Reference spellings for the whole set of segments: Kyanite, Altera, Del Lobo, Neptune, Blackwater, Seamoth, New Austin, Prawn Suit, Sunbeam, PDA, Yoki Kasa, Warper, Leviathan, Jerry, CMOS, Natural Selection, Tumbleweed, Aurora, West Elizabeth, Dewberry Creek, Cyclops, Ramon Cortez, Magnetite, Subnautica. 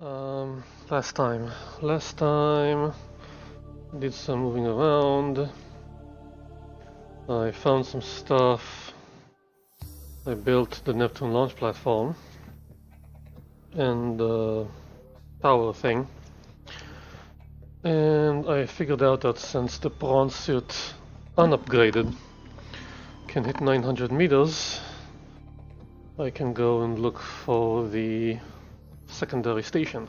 Last time did some moving around. I found some stuff. I built the Neptune launch platform and the tower thing, and I figured out that since the Prawn Suit unupgraded can hit 900 meters, I can go and look for the secondary station.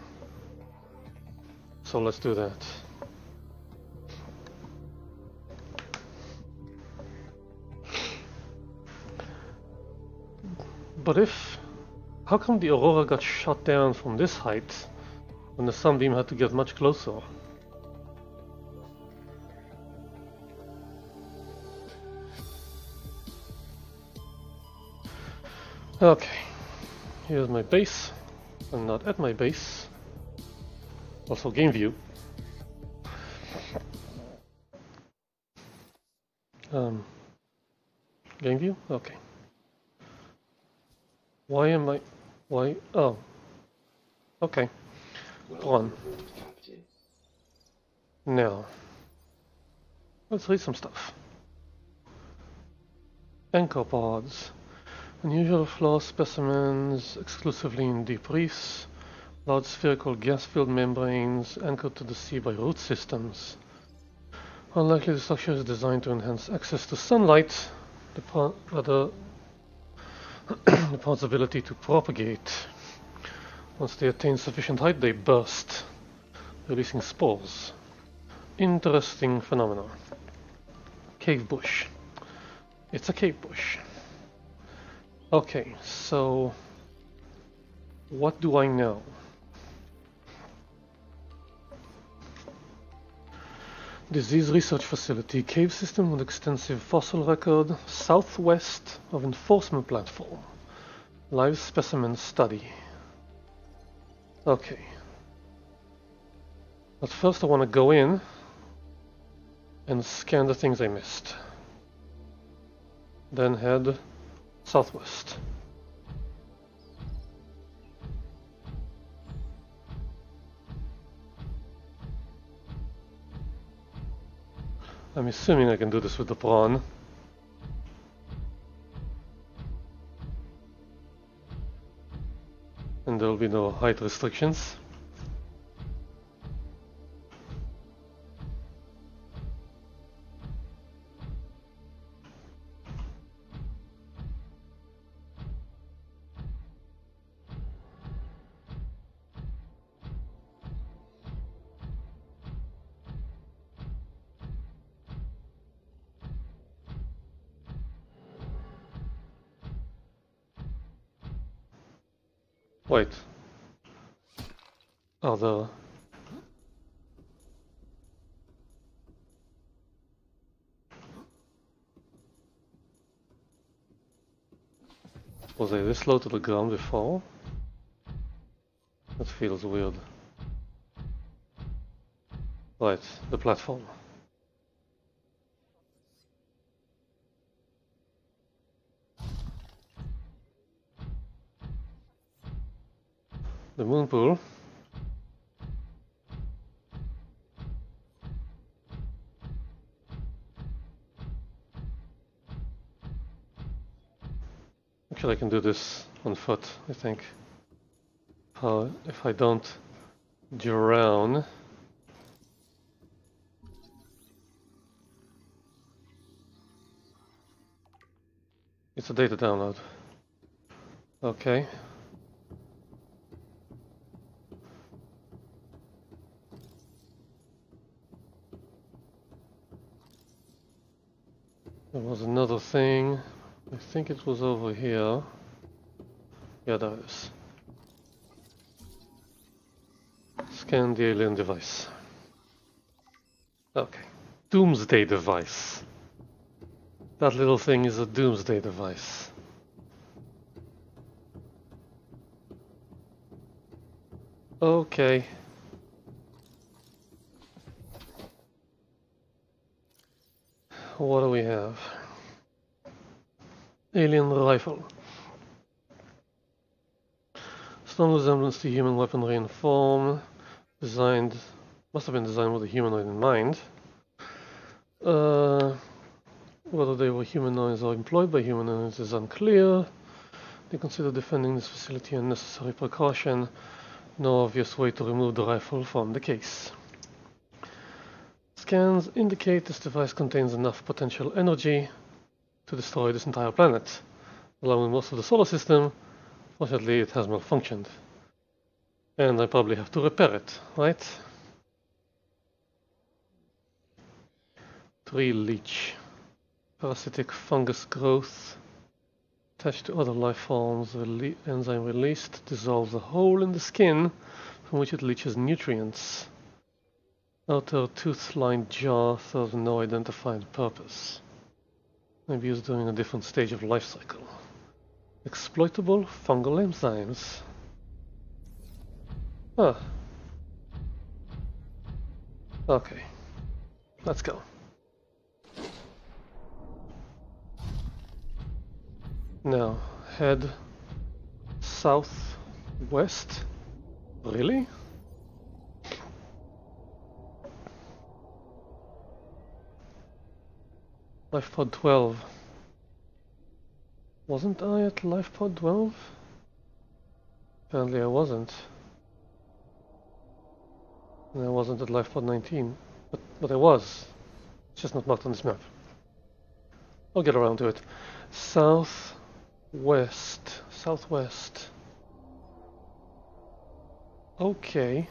So let's do that. But how come the Aurora got shot down from this height when the Sunbeam had to get much closer? Okay, here's my base. I'm not at my base. Also game view. Game view? Okay. Why am I... why... oh. Okay. Prawn. Now. Let's read some stuff. Anchor pods. Unusual floor specimens exclusively in deep reefs, large spherical gas-filled membranes anchored to the sea by root systems. Unlikely the structure is designed to enhance access to sunlight, the prawn's ability to propagate. Once they attain sufficient height, they burst, releasing spores. Interesting phenomena. Cave bush. It's a cave bush. Okay, so what do I know? Disease Research Facility, cave system with extensive fossil record, southwest of enforcement platform, live specimen study. Okay. But first I want to go in and scan the things I missed. Then head southwest. I'm assuming I can do this with the prawn. And there will be no height restrictions. Wait. Oh, the... was I this low to the ground before? That feels weird. Right, the platform. The moon pool. Actually, I can do this on foot, I think. If I don't drown. It's a data download. Okay. There was another thing, I think it was over here. Yeah, there it is. Scan the alien device. Okay. Doomsday device. That little thing is a doomsday device. Okay. What do we have? Alien rifle. Some resemblance to human weaponry in form, designed, must have been designed with a humanoid in mind. Whether they were humanoids or employed by humanoids is unclear. They consider defending this facility a necessary precaution. No obvious way to remove the rifle from the case. Scans indicate this device contains enough potential energy to destroy this entire planet, allowing most of the solar system. Fortunately, it has malfunctioned. And I probably have to repair it, right? 3 leech. Parasitic fungus growth. Attached to other life forms, enzyme released dissolves a hole in the skin from which it leaches nutrients. Outer tooth-lined jaw serves no identified purpose. Maybe it's during a different stage of life cycle. Exploitable fungal enzymes. Ah. Okay. Let's go. Now, head southwest. Really? Life pod 12. Wasn't I at life pod 12? Apparently I wasn't. And I wasn't at life pod 19. But I was. It's just not marked on this map. I'll get around to it. South... west. Southwest. Okay.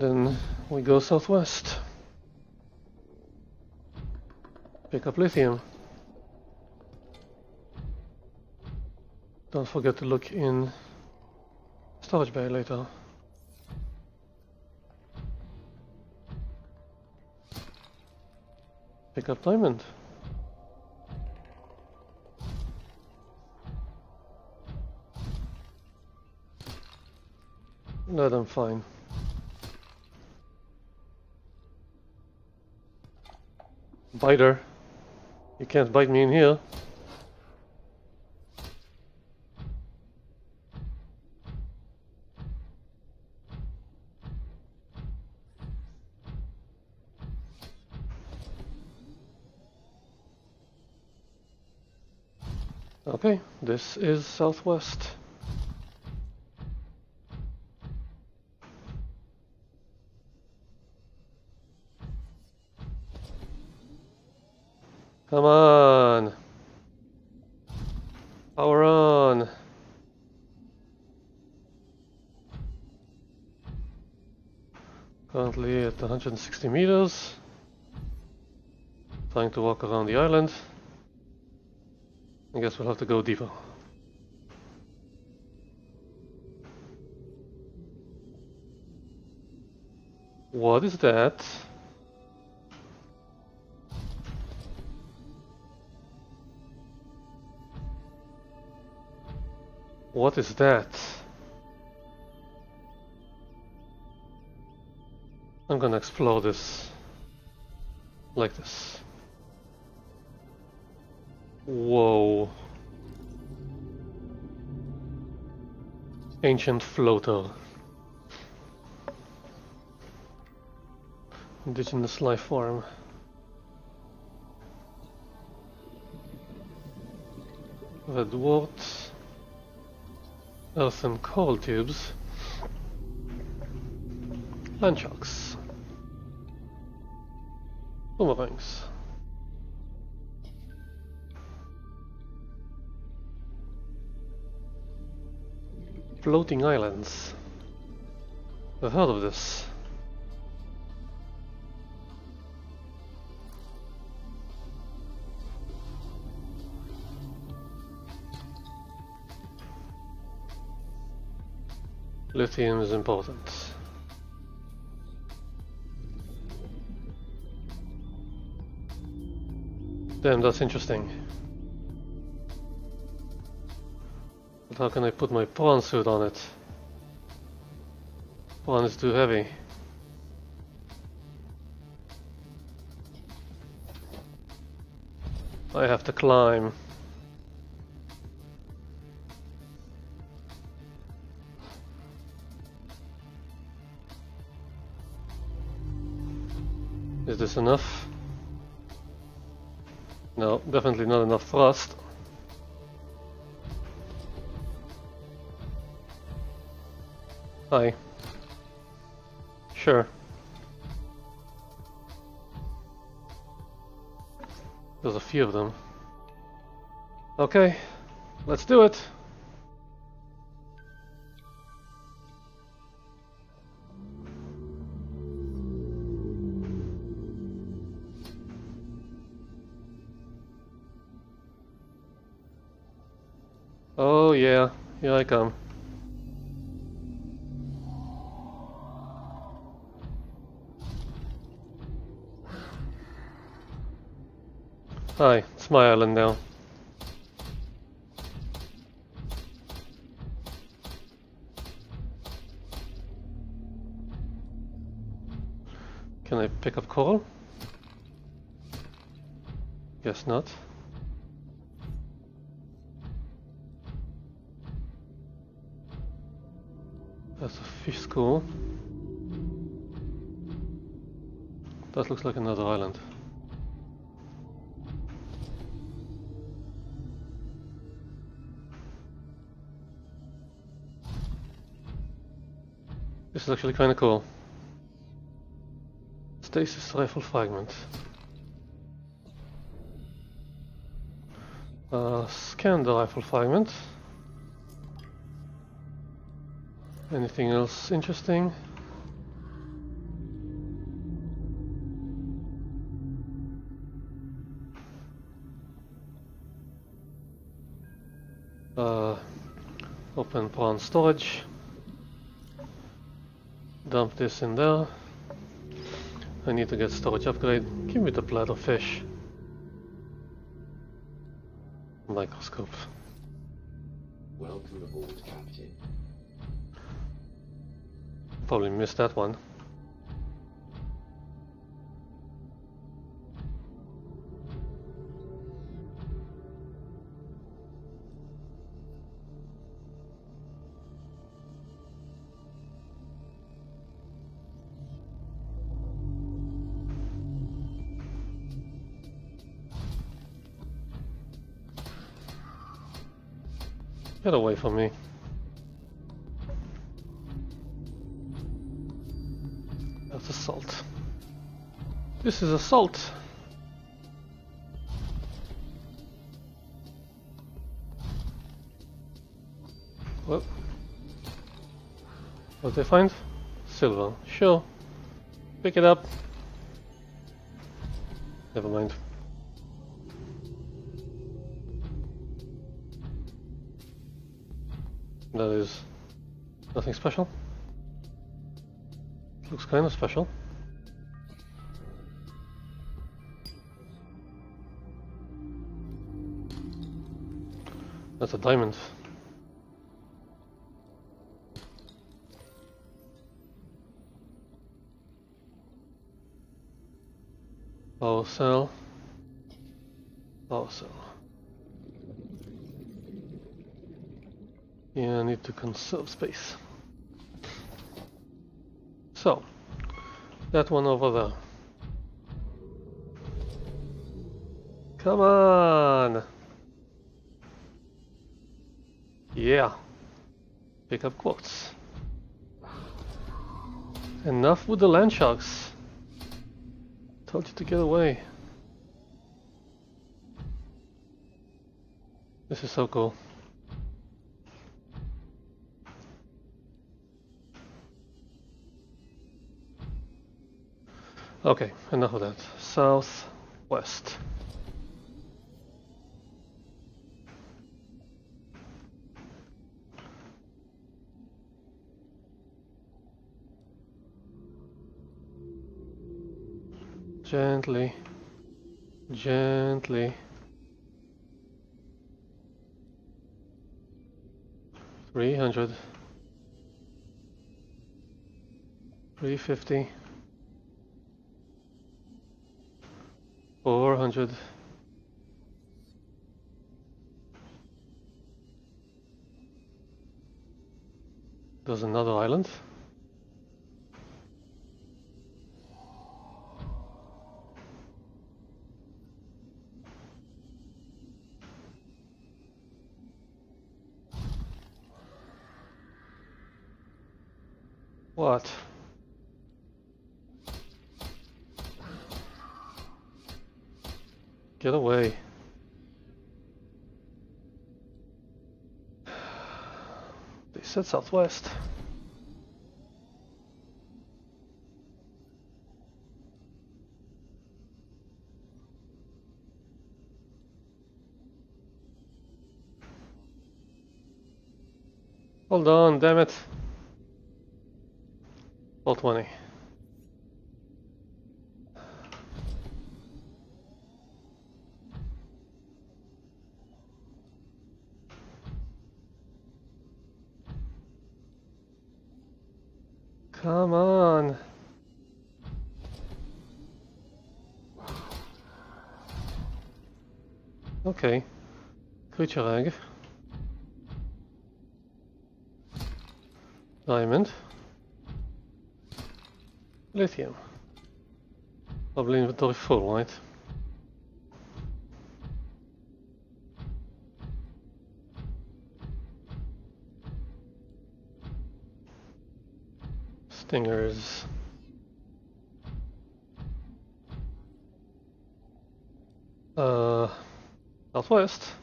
Then we go southwest. Pick up lithium. Don't forget to look in storage bay later. Pick up diamond. That I'm fine. Biter. You can't bite me in here. Okay, this is southwest. Come on! Power on! Currently at 160 meters. Trying to walk around the island. I guess we'll have to go deeper. What is that? What is that? I'm gonna explore this like this. Whoa. Ancient floater. Indigenous life form. Red wart. Earth and coal tubes, land sharks, boomerangs. Floating islands. I've heard of this. Lithium is important. Damn, that's interesting. But how can I put my prawn suit on it? Prawn is too heavy. I have to climb. Is this enough? No, definitely not enough thrust. Hi. Sure. There's a few of them. Okay, let's do it. Oh yeah, here I come. Hi, it's my island now. Can I pick up coral? Guess not. That's a fish school. That looks like another island. This is actually kind of cool. Stasis rifle fragment. Scan the rifle fragment. Anything else interesting? Open prawn storage. Dump this in there. I need to get storage upgrade. Give me the bladderfish. Microscope. Welcome aboard, Captain. Probably missed that one. Get away from me. That's assault. This is assault. What? What did I find? Silver. Sure. Pick it up. Never mind. That is nothing special. Looks kind of special. That's a diamond. Power cell. Power cell. Yeah, I need to conserve space. So, that one over there. Come on! Yeah. Pick up quartz. Enough with the land sharks. Told you to get away. This is so cool. Okay, enough of that. Southwest. Gently, gently. $300. $350. 400 There's another island. What? Get away. They said southwest. Hold on, damn it. 20. Come on. Okay. Creature egg. Diamond. Lithium. Probably inventory full, right? Stingers. Southwest.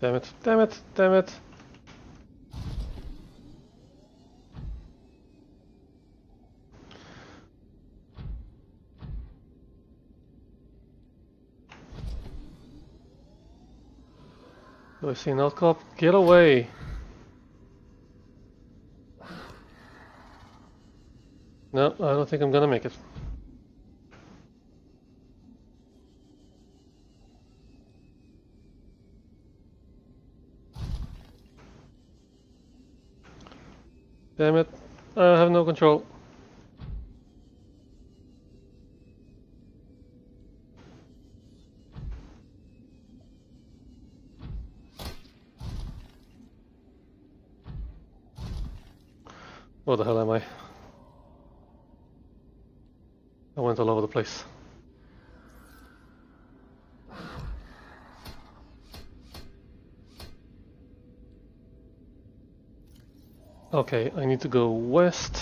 Damn it, damn it, damn it. Do I see an outcrop? Get away. No, I don't think I'm gonna make it. Damn it, I have no control. Where the hell am I? I went all over the place. Okay, I need to go west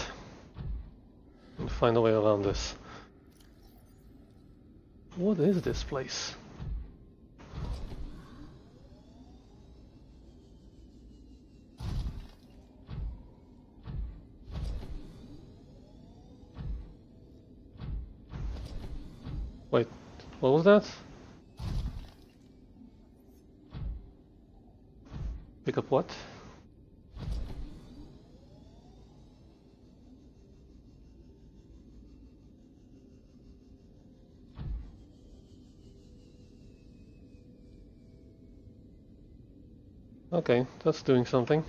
and find a way around this. What is this place? Wait, what was that? Pick up what? Okay, that's doing something.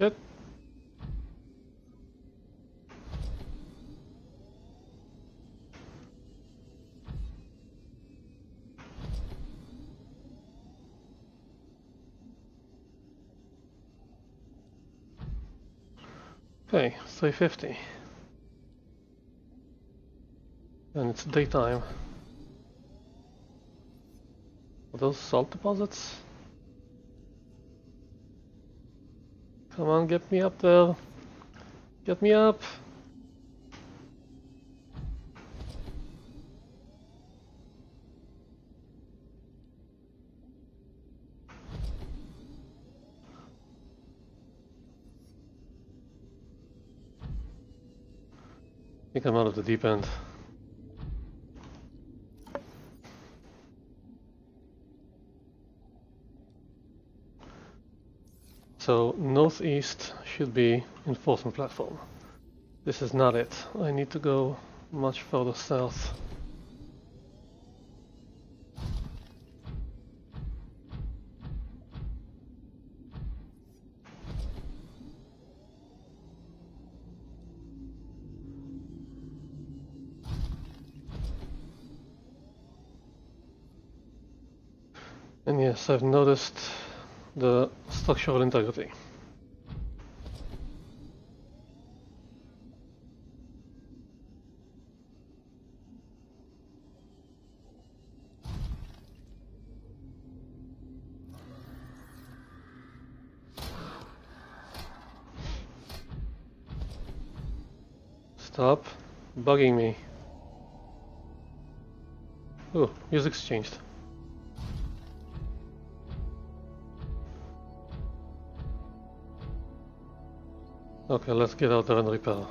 Yep. Okay, 350. And it's daytime. Are those salt deposits? Come on, get me up there. Get me up. I think I'm out of the deep end. So northeast should be enforcement platform. This is not it. I need to go much further south. And yes, I've noticed the structural integrity. Stop bugging me. Oh, music's changed. Okay, let's get out there and repel.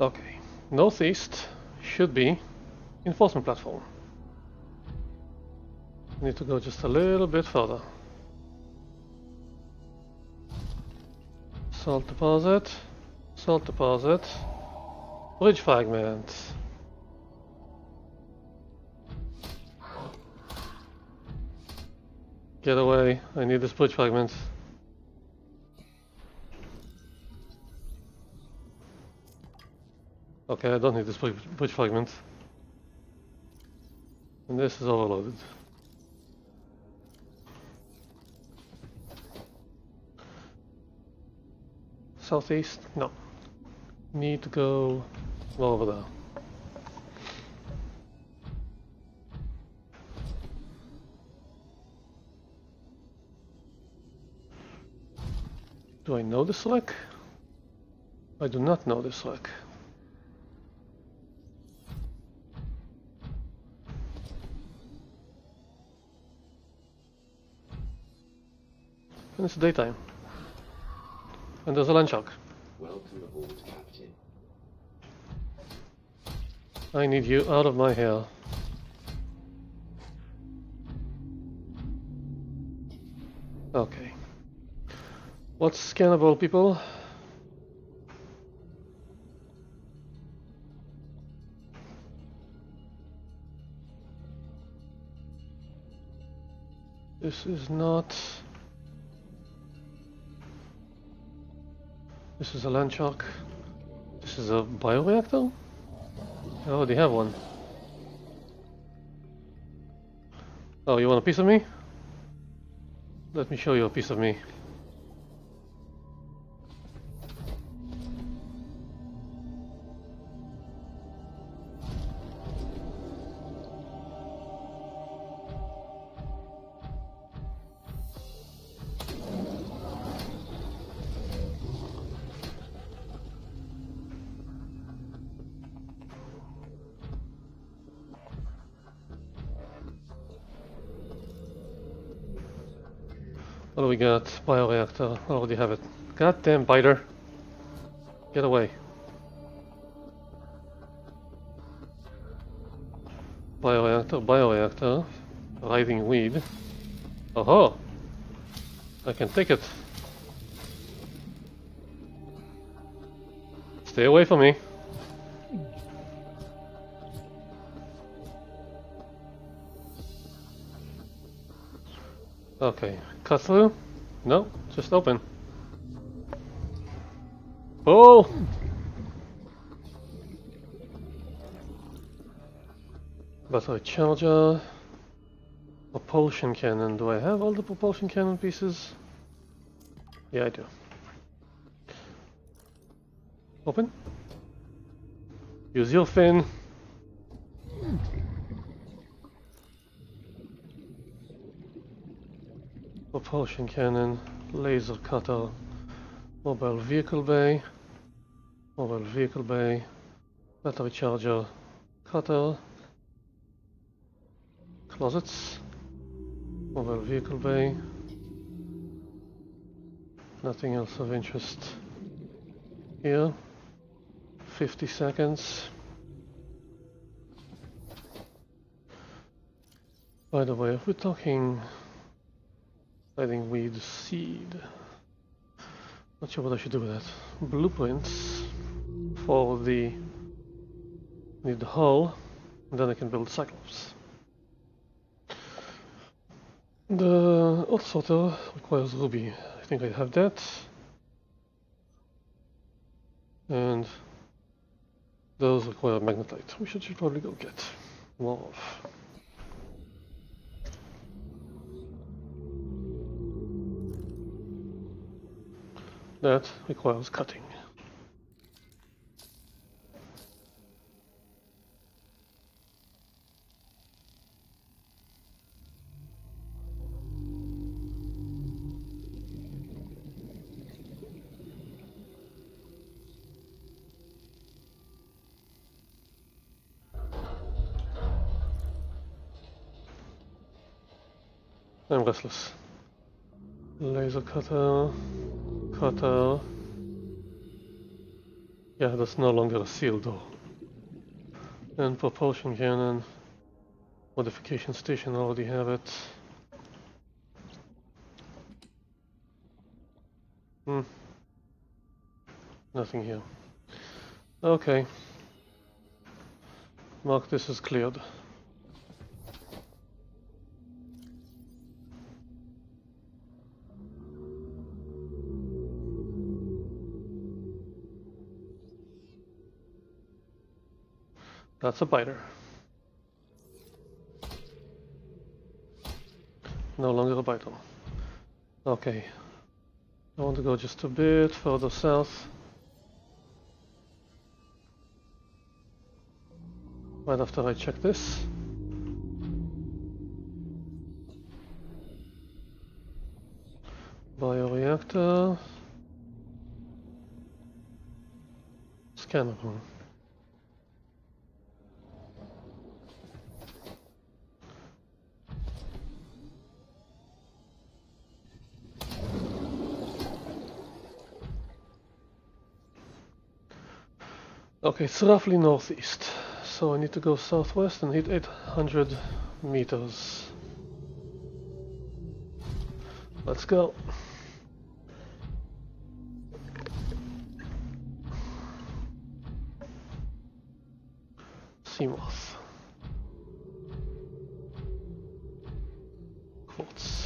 Okay, northeast should be enforcement platform. Need to go just a little bit further. Salt deposit, salt deposit, bridge fragment. Get away, I need this bridge fragment. Okay, I don't need this bridge fragment. And this is overloaded. Southeast? No. Need to go well over there. Do I know this wreck? I do not know this wreck. And it's daytime. And there's a land shark. Welcome aboard, Captain. I need you out of my hair. Okay. What's scannable, people? This is not... This is a land shark. This is a bioreactor? I already have one. Oh, you want a piece of me? Let me show you a piece of me. What do we got? Bioreactor. I already have it. Goddamn biter. Get away. Bioreactor, bioreactor. Riding weed. Oho! I can take it. Stay away from me. Okay. Cut through? No, just open. Oh! Battery charger. Propulsion cannon. Do I have all the propulsion cannon pieces? Yeah, I do. Open. Use your fin. Propulsion cannon, laser cutter, mobile vehicle bay, battery charger, cutter, closets, mobile vehicle bay, nothing else of interest here, 50 seconds. By the way, if we're talking... Hiding weed seed. Not sure what I should do with that. Blueprints for the hull, and then I can build Cyclops. The Old Sorter requires Ruby. I think I have that. And those require Magnetite, which I should probably go get more of. That requires cutting. I'm restless. Laser cutter, cutter. Yeah, that's no longer a sealed door. And propulsion cannon. Modification station, I already have it. Nothing here. Okay. Mark this as cleared. That's a biter. No longer a biter. Okay. I want to go just a bit further south. Right after I check this. Bioreactor. Scanner room. Okay, it's roughly northeast, so I need to go southwest and hit 800 meters. Let's go. Seamoth. Quartz.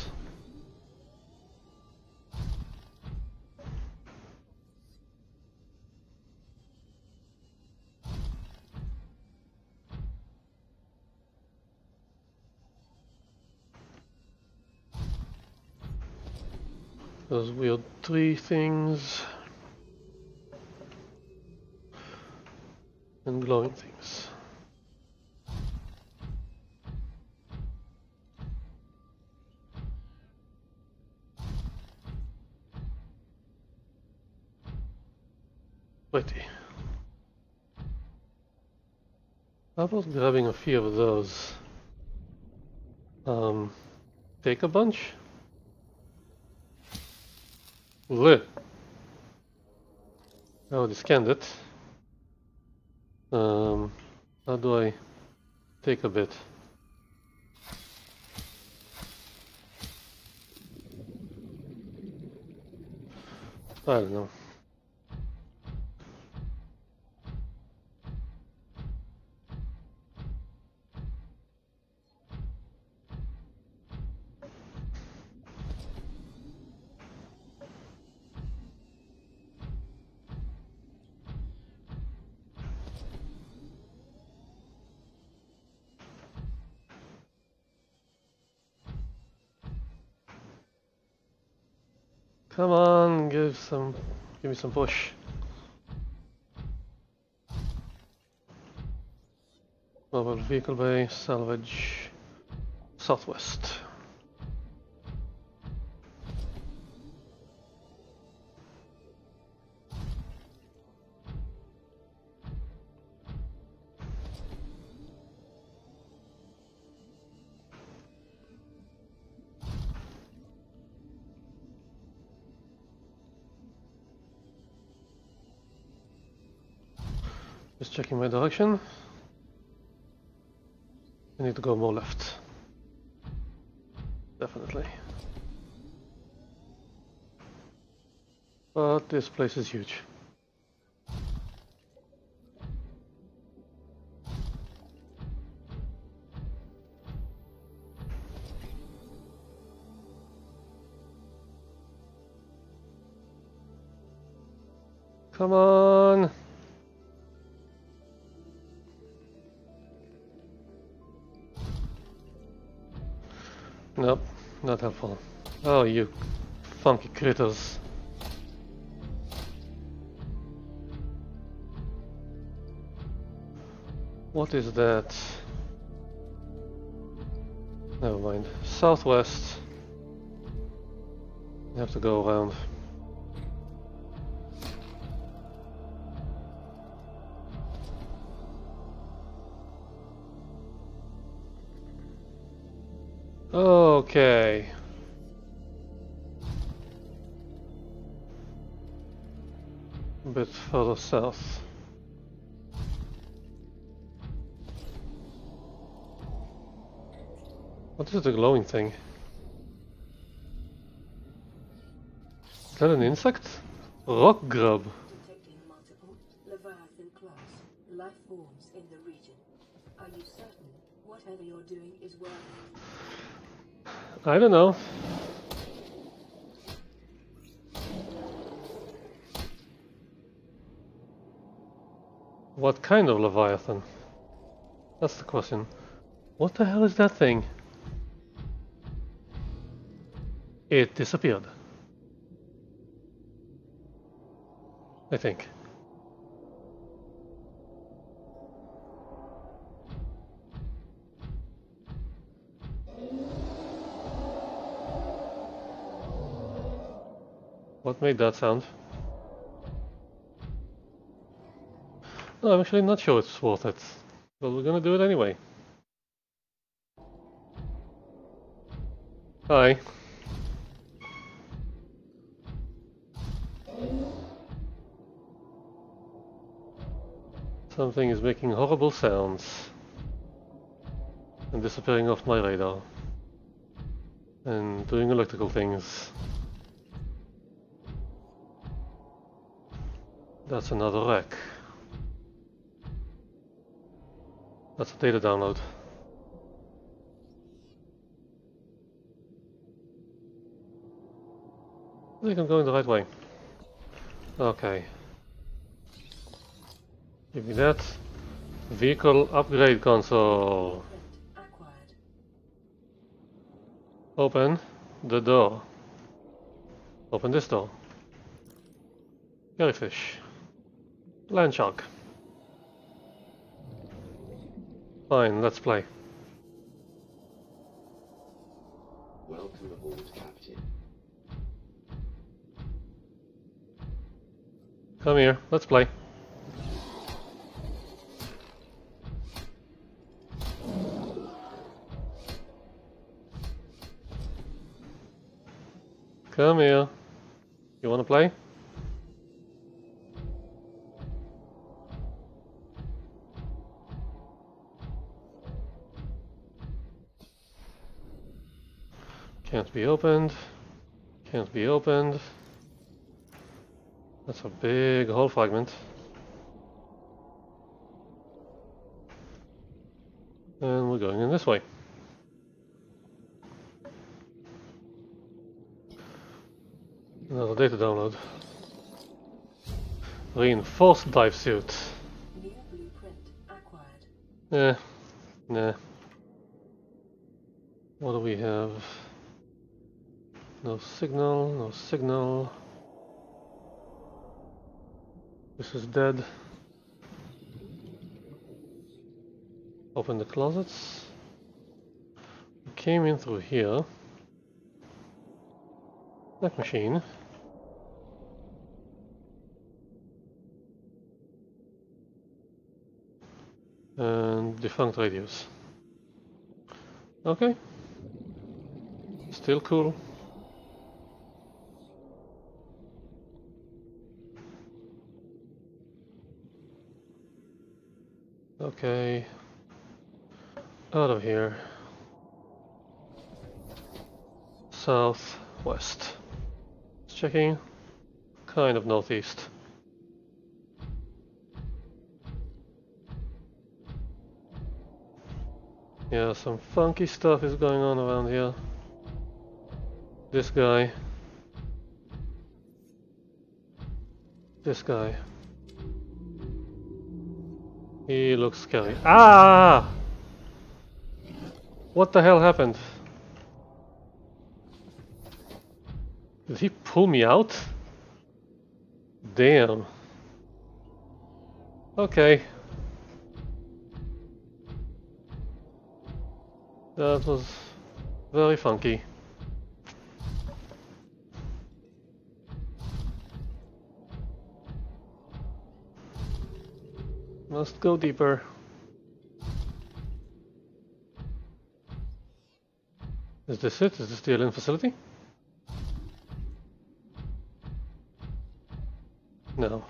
Those weird tree things and glowing things. Pretty. How about grabbing a few of those? Take a bunch? Lit. I already scanned it. How do I take a bit? I don't know. Come on, give me some push. Mobile vehicle bay, salvage, southwest. Just checking my direction. I need to go more left. Definitely. But this place is huge. Come on. Nope, not helpful. Oh, you funky critters. What is that? Never mind. Southwest. You have to go around. Okay. A bit further south. What is the glowing thing? Is that an insect? Rock grub. Detecting multiple Leviathan class life forms in the region. Are you certain whatever you're doing is working? I don't know. What kind of Leviathan? That's the question. What the hell is that thing? It disappeared. I think. What made that sound? No, I'm actually not sure it's worth it. But we're gonna do it anyway. Hi. Something is making horrible sounds and disappearing off my radar and doing electrical things. That's another wreck. That's a data download. I think I'm going the right way. Okay. Give me that. Vehicle upgrade console. Open the door. Open this door. Jellyfish. Land shark. Fine, let's play. Welcome aboard, Captain. Come here, let's play. Come here. You wanna play? Can't be opened. Can't be opened. That's a big hull fragment. And we're going in this way. Another data download. Reinforced dive suit. New blueprint acquired. Nah. What do we have? No signal, no signal. This is dead. Open the closets. We came in through here. Black machine. And defunct radios. Okay. Still cool. Okay, out of here, southwest, just checking, kind of northeast. Yeah, some funky stuff is going on around here. This guy, This guy. He looks scary. Ah! What the hell happened? Did he pull me out? Damn. Okay. That was very funky. Must go deeper. Is this it? Is this the alien facility? No.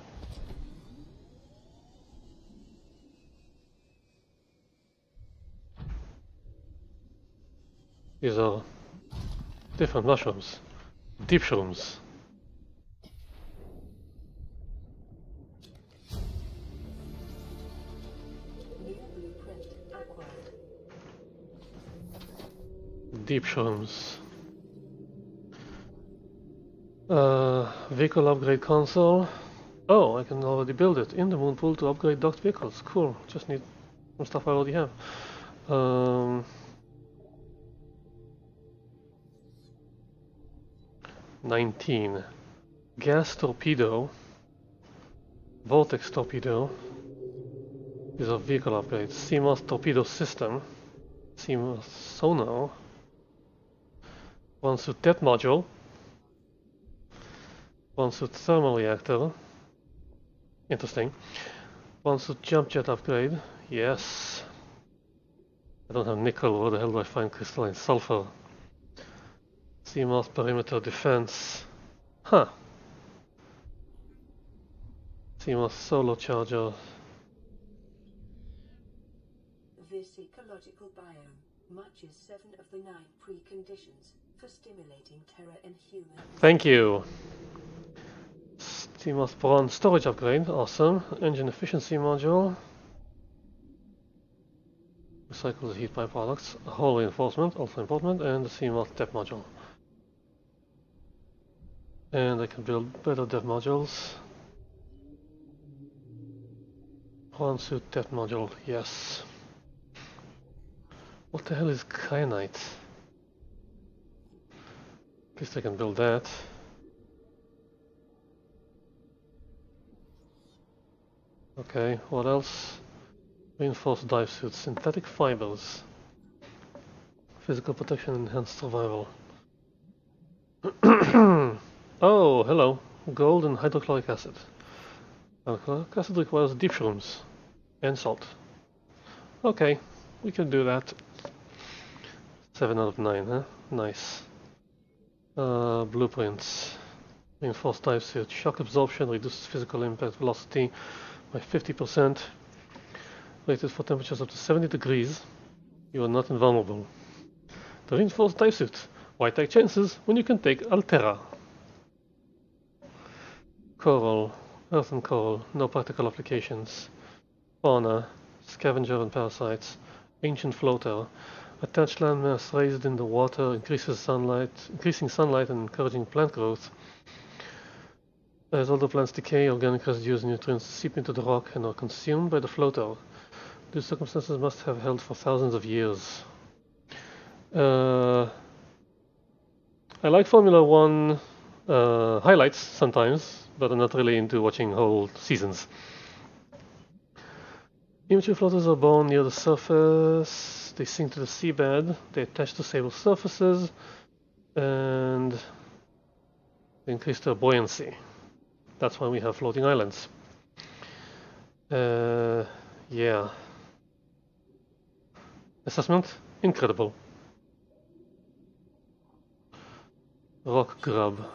These are different mushrooms. Deep shrooms. Deep shrooms. Vehicle upgrade console. Oh, I can already build it in the moon pool to upgrade docked vehicles. Cool. Just need some stuff I already have. $19. Gas torpedo. Vortex torpedo. These are vehicle upgrades. CMOS torpedo system. CMOS sonar. Prawn Suit jet module. Prawn Suit thermal reactor. Interesting. Prawn Suit jump jet upgrade. Yes. I don't have nickel. Where the hell do I find crystalline sulfur? Seamoth perimeter defense. Huh. Seamoth solar charger. This ecological biome matches 7 of the 9 preconditions for stimulating Terra and human. Thank you. Seamoth bronze storage upgrade. Awesome. Engine efficiency module. Recycle the heat byproducts. Hull reinforcement, also important, and the Seamoth depth module. And I can build better dev modules. Prawn Suit dev module, yes. What the hell is kyanite? At least I can build that. Okay, what else? Reinforced dive suit, synthetic fibers. Physical protection, enhanced survival. Oh, hello. Gold and hydrochloric acid. Hydrochloric acid requires deep shrooms and salt. Okay, we can do that. 7 out of 9, huh? Nice. Blueprints. Reinforced dive suit. Shock absorption reduces physical impact velocity by 50%. Rated for temperatures up to 70 degrees. You are not invulnerable. The reinforced dive suit. Why take chances when you can take Altera? Coral, earth and coral, no practical applications. Fauna, scavenger and parasites. Ancient floater, attached landmass raised in the water, increasing sunlight and encouraging plant growth. As older plants decay, organic residues and nutrients seep into the rock and are consumed by the floater. These circumstances must have held for thousands of years. I like Formula 1 highlights sometimes, but I'm not really into watching whole seasons. Immature floaters are born near the surface, they sink to the seabed, they attach to stable surfaces, and they increase their buoyancy. That's why we have floating islands. Yeah. Assessment? Incredible. Rock grub.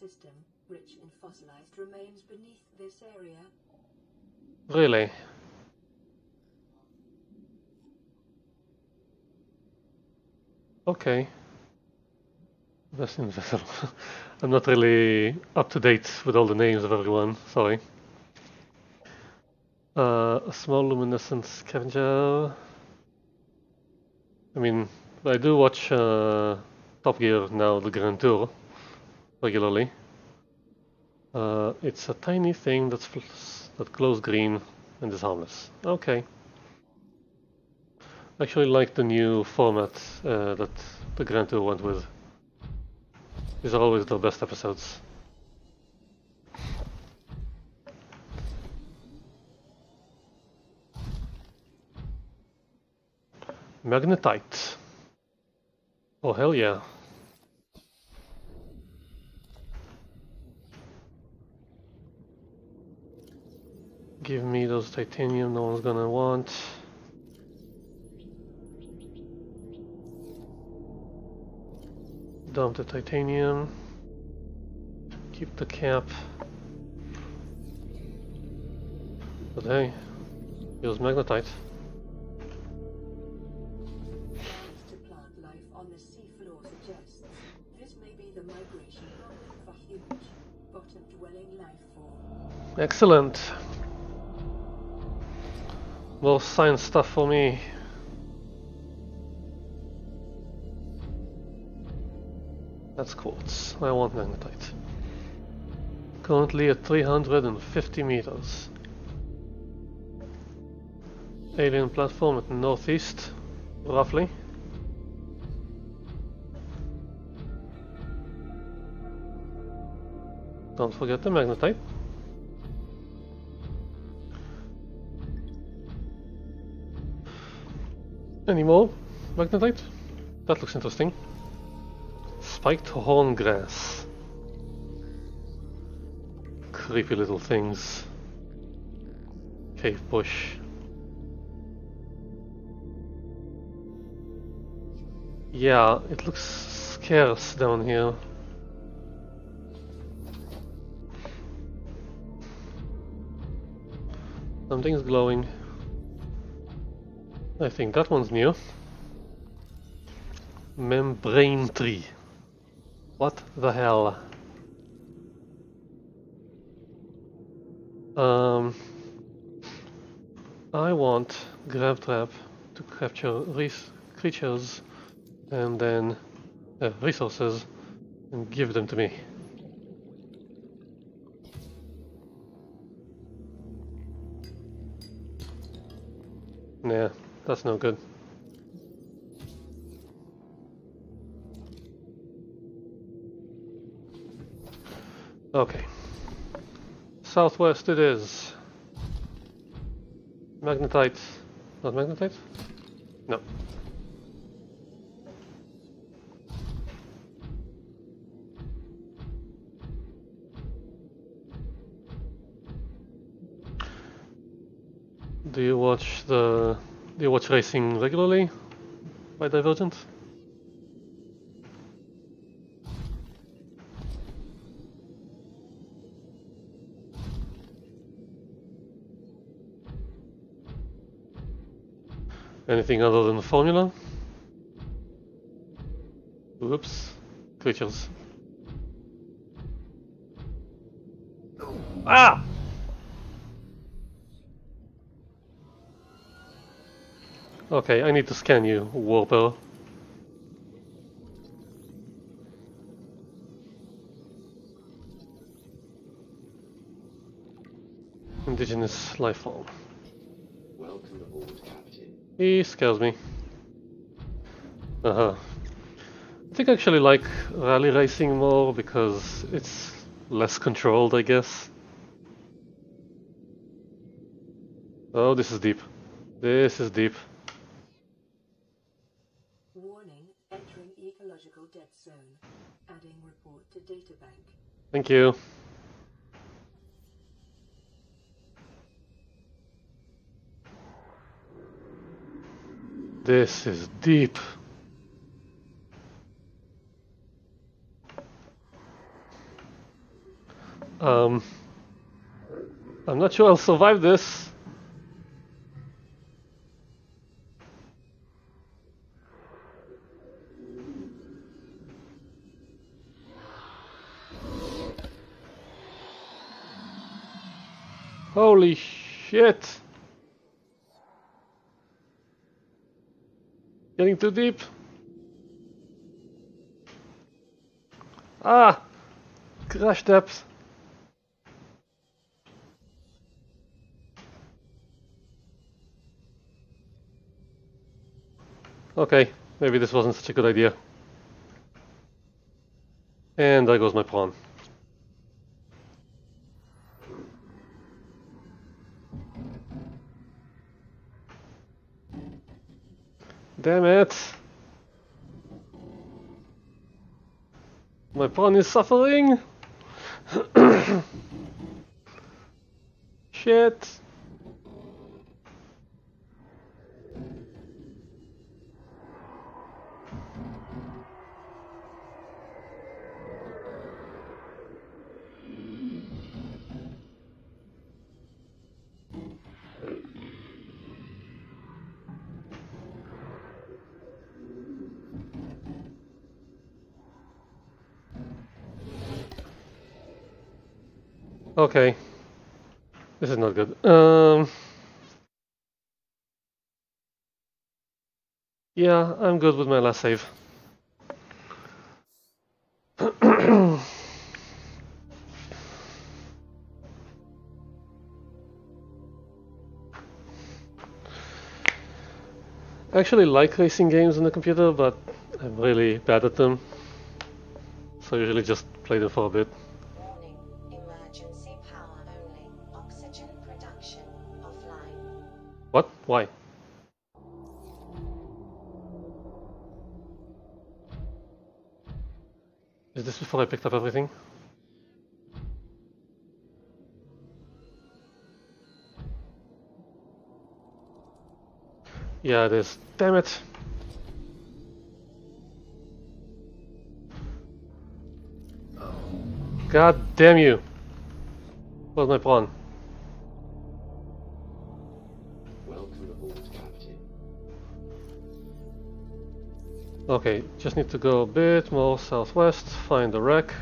System rich in fossilized remains beneath this area. Really? Okay. Best in vessel. I'm not really up to date with all the names of everyone, sorry. A small luminescent scavenger. I mean, I do watch Top Gear now, the Grand Tour. Regularly. It's a tiny thing that glows green and is harmless. Okay. I actually like the new format that the Grand Tour went with. These are always the best episodes. Magnetite. Oh, hell yeah. Give me those titanium no one's gonna want. Dump the titanium. Keep the cap. But hey, use magnetite. Excellent. More science stuff for me. That's quartz. I want magnetite. Currently at 350 meters. Alien platform at northeast, roughly. Don't forget the magnetite. Any more magnetite? That looks interesting. Spiked horngrass. Creepy little things. Cave bush. Yeah, it looks scarce down here. Something's glowing. I think that one's new. Membrane tree. What the hell? I want grab trap to capture creatures and then resources and give them to me. Nah, that's no good. Okay. Southwest it is. Magnetite. Not magnetite? No. Do you watch racing regularly by Divergent? Anything other than the formula? Oops. Creatures. Ah! Okay, I need to scan you, Warper. Indigenous life form. Welcome aboard, Captain. He scares me. I think I actually like rally racing more because it's less controlled, I guess. Oh, this is deep. This is deep. Thank you. This is deep. I'm not sure I'll survive this. Holy shit! Getting too deep? Ah! Crash depth! Okay, maybe this wasn't such a good idea. And there goes my pawn. Damn it! My pawn is suffering! Shit! Okay, this is not good. Yeah, I'm good with my last save. I actually like racing games on the computer, but I'm really bad at them. So I usually just play them for a bit. What? Why? Is this before I picked up everything? Yeah, it is. Damn it! God damn you! Where's my pawn? Okay, just need to go a bit more southwest, find the wreck,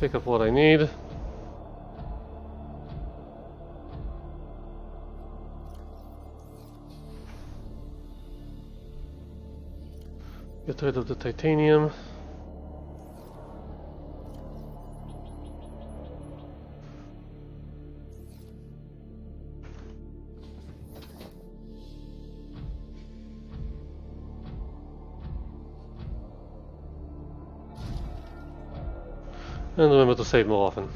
pick up what I need. Get rid of the titanium. And remember to save more often.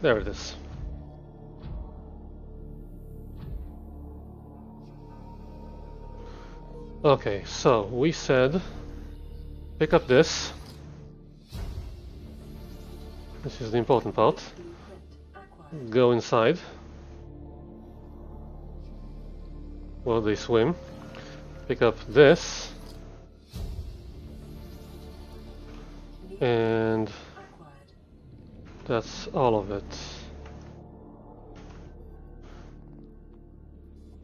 There it is. Okay, so we said pick up this. This is the important part. Go inside where they swim. Pick up this. And that's all of it.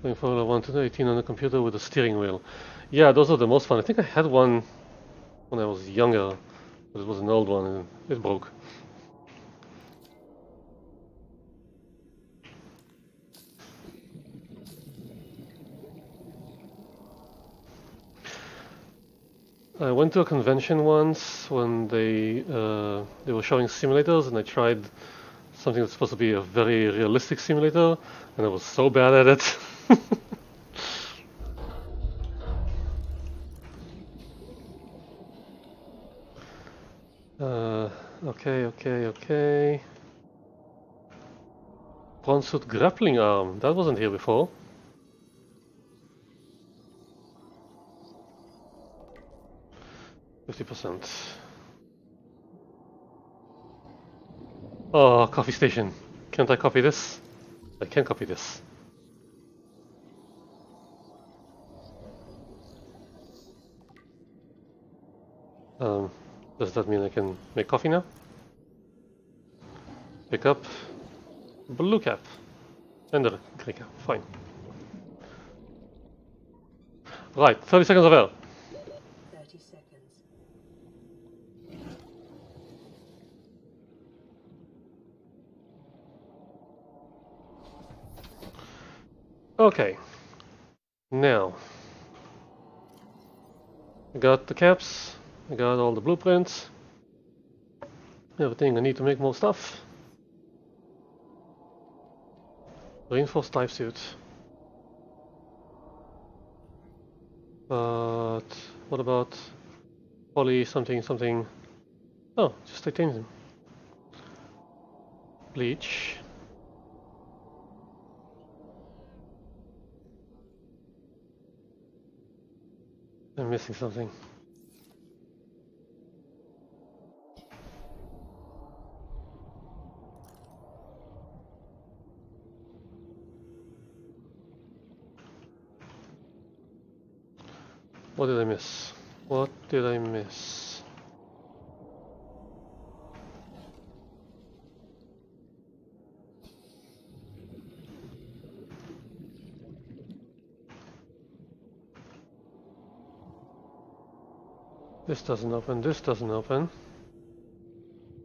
Playing Formula 1 to 18 on the computer with a steering wheel. Yeah, those are the most fun. I think I had one when I was younger, but it was an old one and it broke. I went to a convention once when they were showing simulators, and I tried something that's supposed to be a very realistic simulator, and I was so bad at it. Okay. Prawn Suit grappling arm. That wasn't here before. Oh, coffee station. Can't I copy this? I can copy this. Does that mean I can make coffee now? Pick up blue cap and the grey cap. Fine. Right, 30 seconds of air. Okay, now, I got the caps, I got all the blueprints, everything I need to make more stuff. Reinforced life suit. But what about poly something something? Oh, just titanium. Bleach. I'm missing something. What did I miss? What did I miss? This doesn't open, this doesn't open.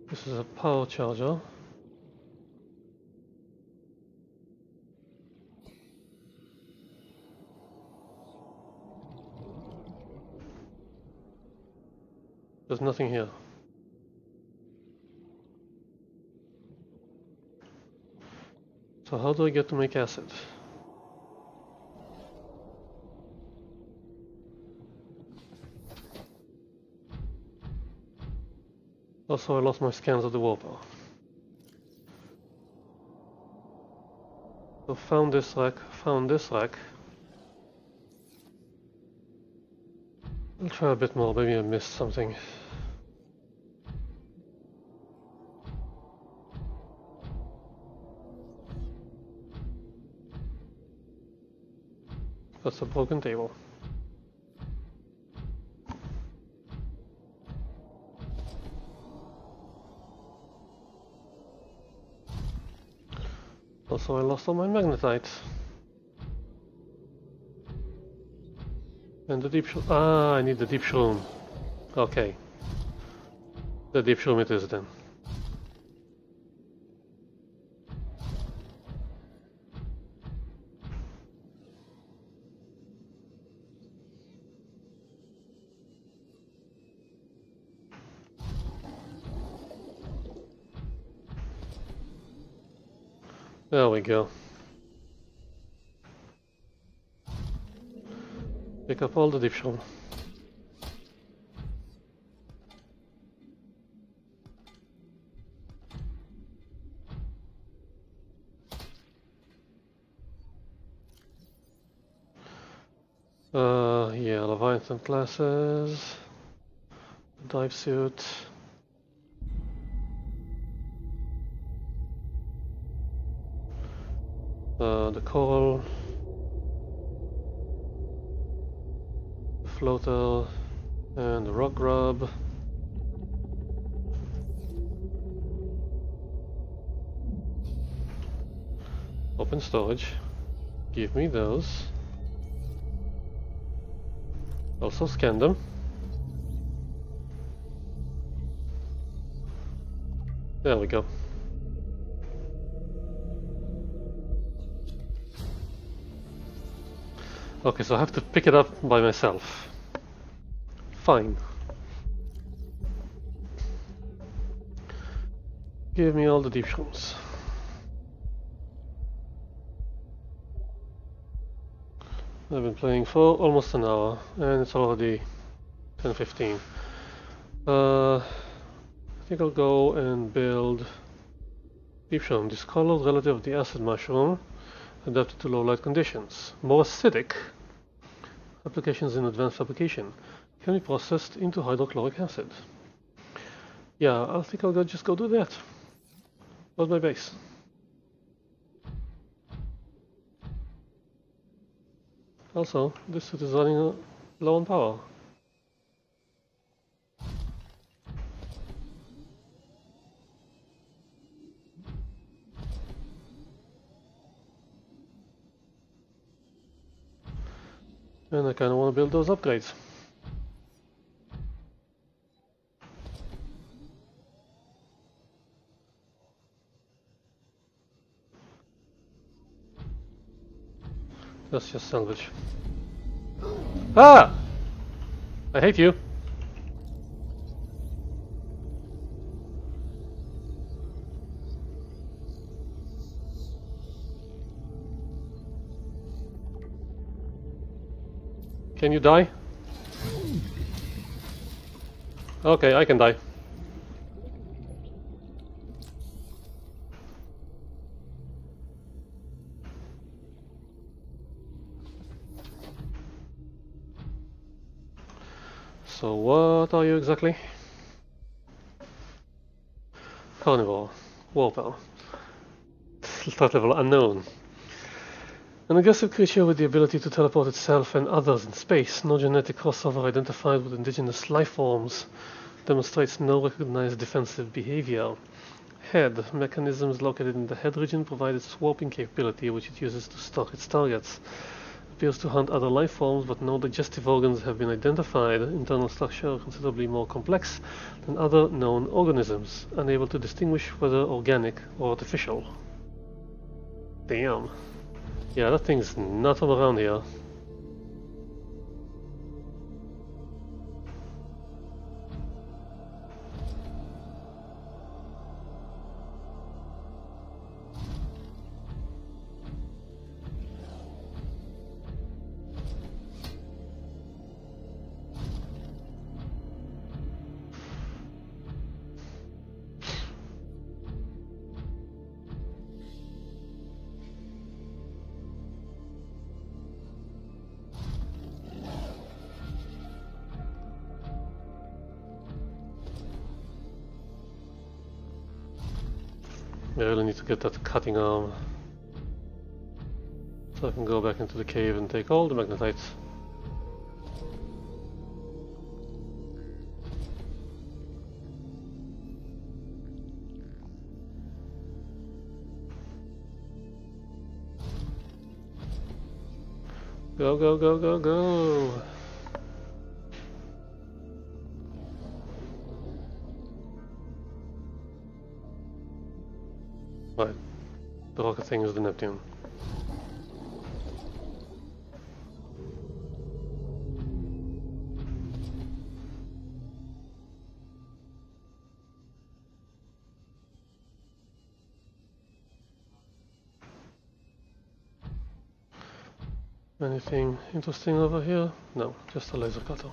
This is a power charger. There's nothing here. So how do I get to make acid? Also, I lost my scans of the warper. So found this rack, found this rack. I'll try a bit more, maybe I missed something. That's a broken table. Also, I lost all my magnetite. And the deep shroom. Ah, I need the deep shroom. Okay. The deep shroom it is then. There we go. Pick up all the deep shroom. Yeah, Leviathan classes, dive suit. The coral, the floater, and the rock grub. Open storage. Give me those. Also scan them. There we go. Okay, so I have to pick it up by myself. Fine. Give me all the deep shrooms. I've been playing for almost an hour, and it's already 10:15. I think I'll go and build deep shroom. Discolored relative of the acid mushroom, adapted to low light conditions. More acidic. Applications in advanced fabrication can be processed into hydrochloric acid. Yeah, I think I'll just go do that. Where's my base? Also, this suit is running low on power. And I kind of want to build those upgrades. Let's just salvage. Ah! I hate you. Can you die? Okay, I can die. So what are you exactly? Carnivore, Warpel, threat level unknown. An aggressive creature with the ability to teleport itself and others in space. No genetic crossover identified with indigenous life forms. Demonstrates no recognized defensive behavior. Head, mechanisms located in the head region provide its warping capability, which it uses to stalk its targets. Appears to hunt other life forms, but no digestive organs have been identified. Internal structure considerably more complex than other known organisms, unable to distinguish whether organic or artificial. Damn. Yeah, that thing's not from around here. I really need to get that cutting arm so I can go back into the cave and take all the magnetites. Go, go, go, go, go! Right, the rocket thing is the Neptune. Anything interesting over here? No, just a laser cutter.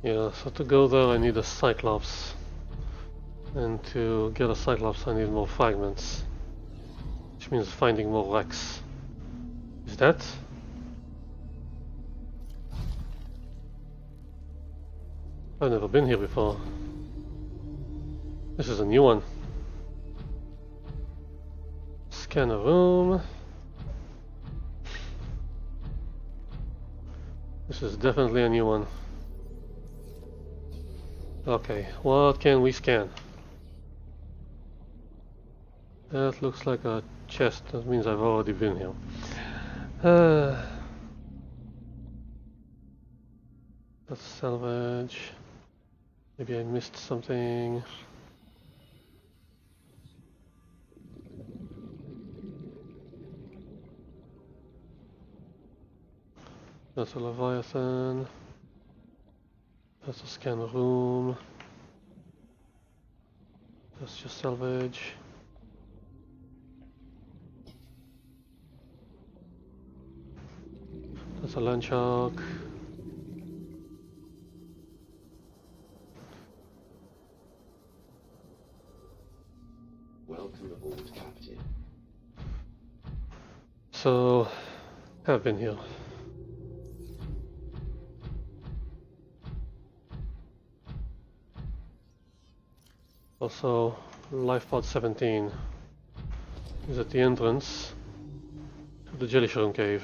Yeah, so to go there I need a Cyclops, and to get a Cyclops I need more fragments, which means finding more wrecks. Is that? I've never been here before. This is a new one. Scan a room. This is definitely a new one. Okay, what can we scan? That looks like a chest. That means I've already been here. Let's salvage. Maybe I missed something. That's a Leviathan. That's a scan room. That's just salvage. That's a land shark. Welcome aboard, Captain. So, I've been here. Also, Lifepod 17 is at the entrance to the Jelly Shroom Cave.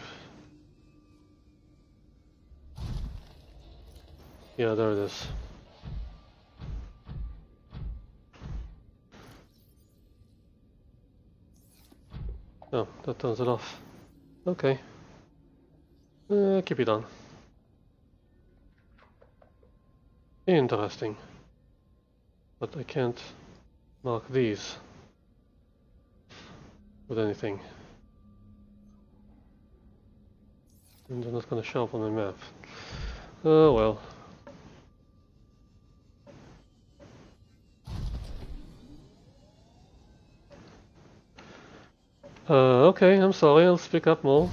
Yeah, there it is. Oh, that turns it off. Okay. Keep it on. Interesting. But I can't mark these with anything. and they're not going to show up on my map. Oh well. Okay, I'm sorry, I'll speak up more.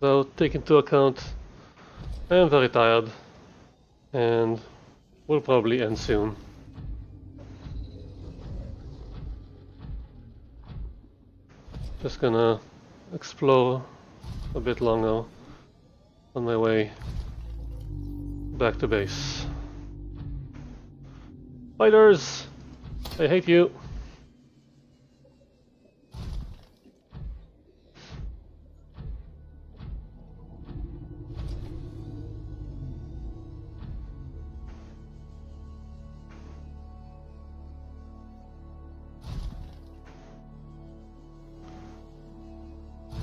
Though, take into account, I am very tired, and will probably end soon. Just gonna explore a bit longer on my way back to base. Fighters! I hate you!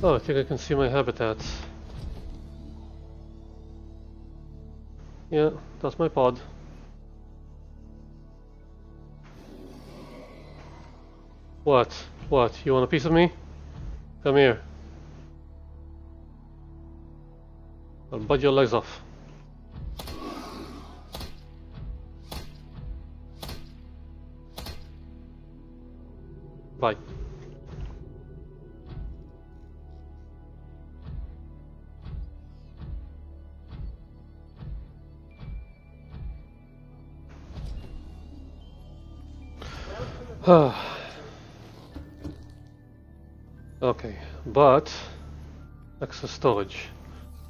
Oh, I think I can see my habitat. Yeah, that's my pod. What? What? You want a piece of me? Come here. I'll bite your legs off. Bye. Okay, but access storage.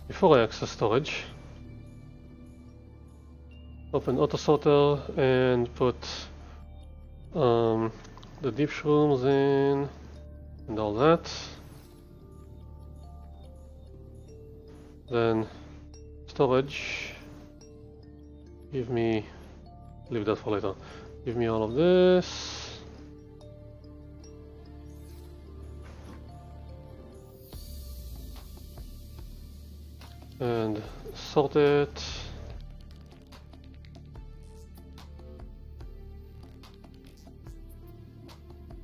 Before I access storage, open autosorter and put the deep shrooms in and all that. Then storage. Give me, leave that for later. Give me all of this. And sort it.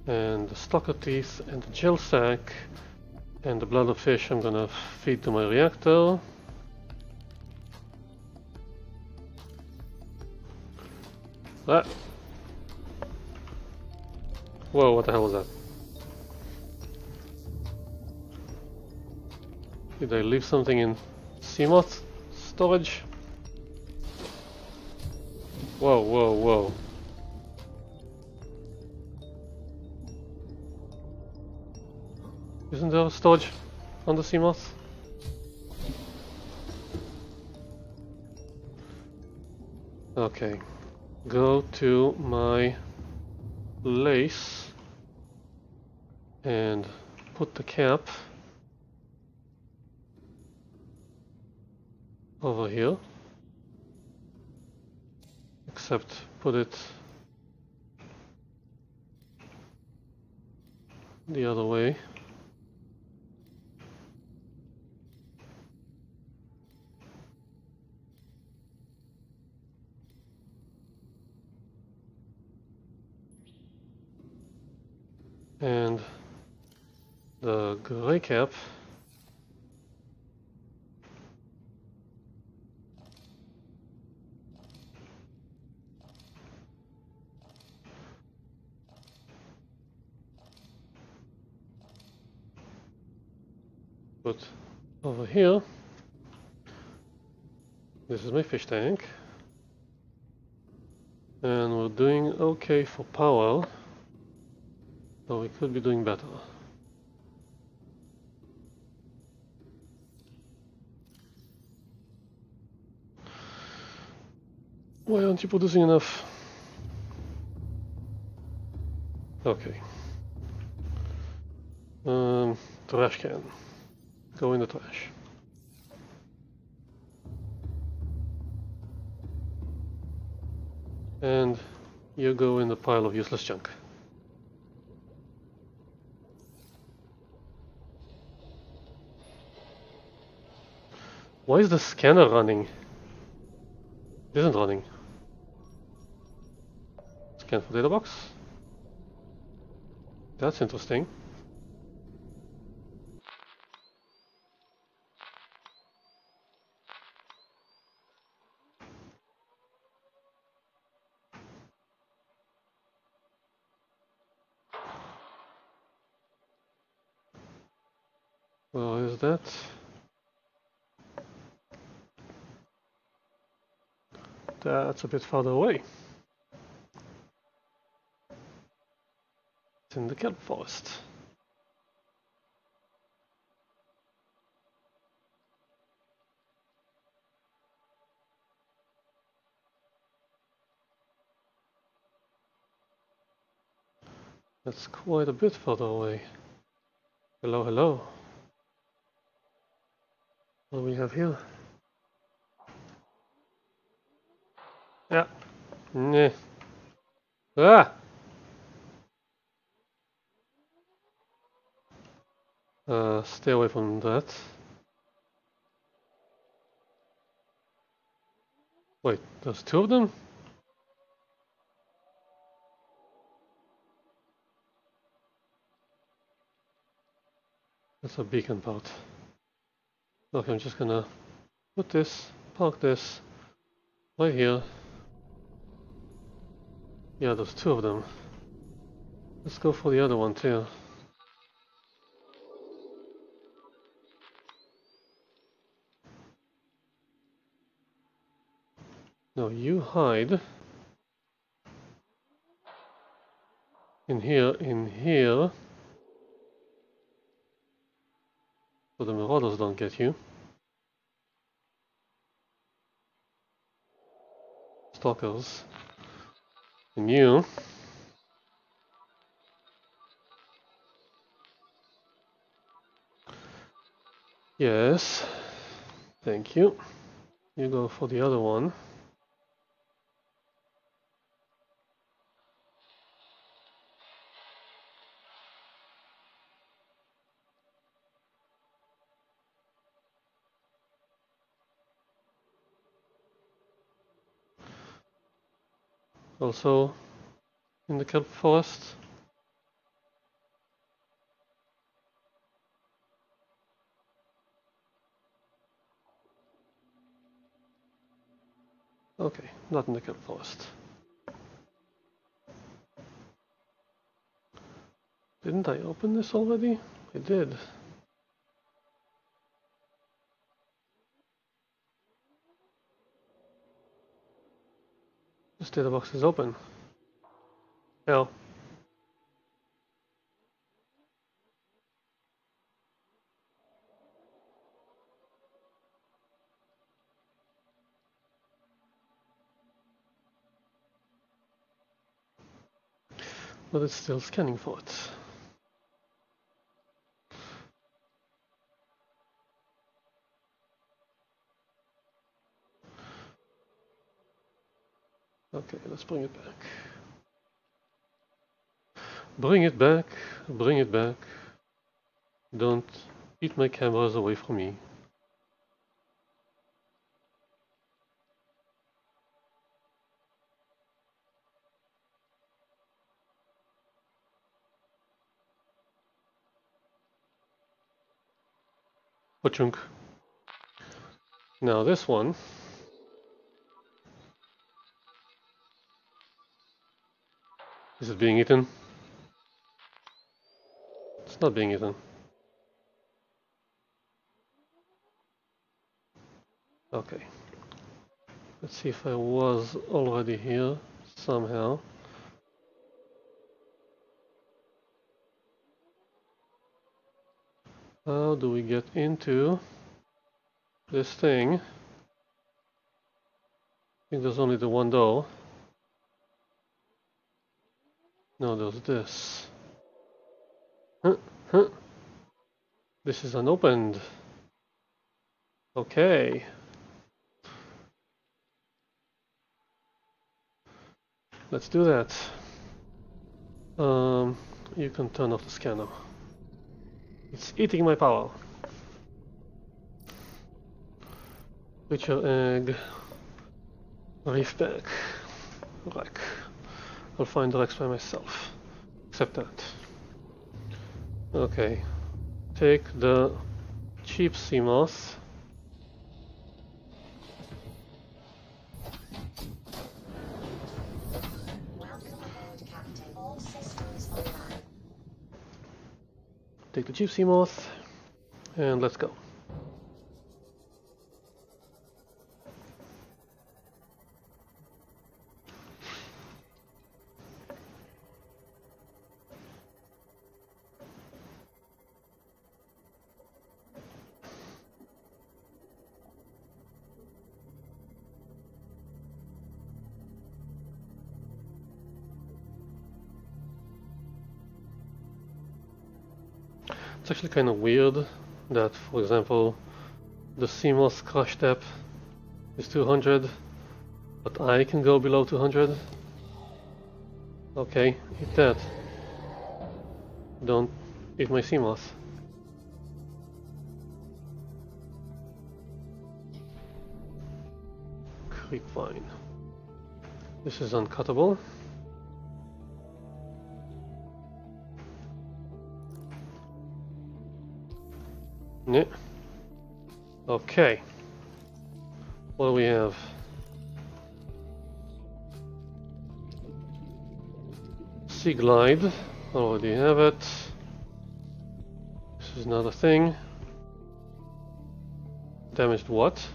And the stalker teeth and the gel sac and the blood of fish I'm gonna feed to my reactor. Ah. Whoa, what the hell was that? Did I leave something in Seamoth storage? Whoa, whoa, whoa. Isn't there storage on the Seamoth? Okay. Go to my lace and put the cap over here, except put it the other way. And the gray cap put over here. This is my fish tank, and we're doing okay for power, though we could be doing better. Why aren't you producing enough? Okay. Trash can. Go in the trash. And you go in the pile of useless junk. Why is the scanner running? It isn't running. Scan for data box. That's interesting. We'll use that. That's a bit farther away. It's in the kelp forest. That's quite a bit further away. Hello, hello. What do we have here? Yeah. Nah. Ah! Stay away from that. Wait, there's two of them? That's a beacon part. Okay, I'm just gonna put this, park this, right here. Yeah, there's two of them. Let's go for the other one too. Now you hide. In here, in here. So the marauders don't get you. Stalkers. And you. Yes. Thank you. You go for the other one. Also in the kelp forest. Okay, not in the kelp forest. Didn't I open this already? I did. This data box is open. Now, but it's still scanning for it. Okay, let's bring it back. Bring it back, bring it back. Don't eat my cameras away from me. Pachunk. Now this one. Is it being eaten? It's not being eaten. Okay. Let's see if I was already here somehow. How do we get into this thing? I think there's only the one door. No, there's this. Huh? Huh? This is unopened. Okay. Let's do that. You can turn off the scanner. It's eating my power. Witcher egg. Reef pack. Rack. I'll find the Rex by myself. Accept that. Okay. Take the cheap CMOS. Take the cheap CMOS. And let's go. It's actually kind of weird that, for example, the CMOS crush step is 200, but I can go below 200. Okay, eat that. Don't eat my CMOS. Creep vine. This is uncuttable. No. Okay. What do we have? Sea glide. Already have it. This is not a thing. Damaged what?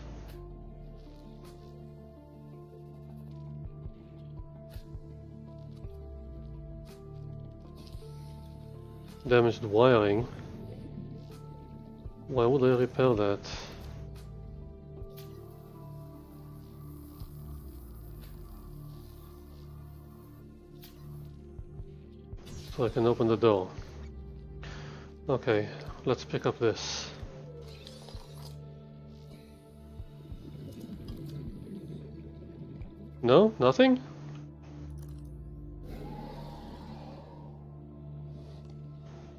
Damaged wiring. Why would I repair that? So I can open the door. Okay, let's pick up this. No? Nothing?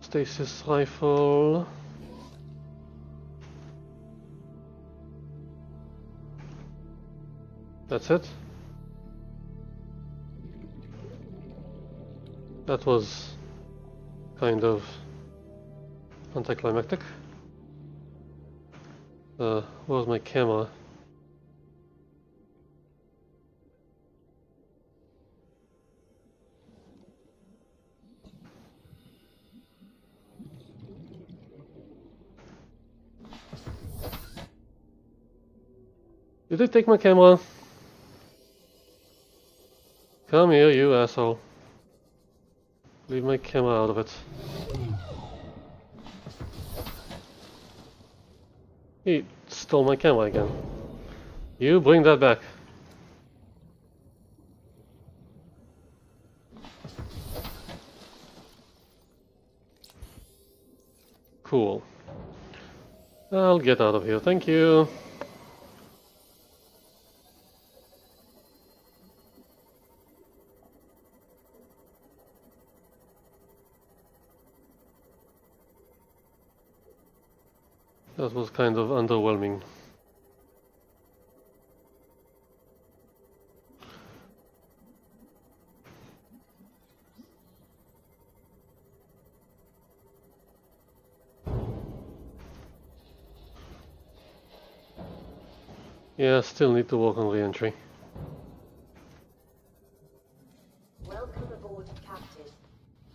Stasis rifle. That's it. That was kind of anticlimactic. Where's my camera? Did they take my camera? Come here, you asshole. Leave my camera out of it. He stole my camera again. You bring that back. Cool. I'll get out of here, thank you. That was kind of underwhelming. Yeah, still need to work on re-entry. Welcome aboard, Captain.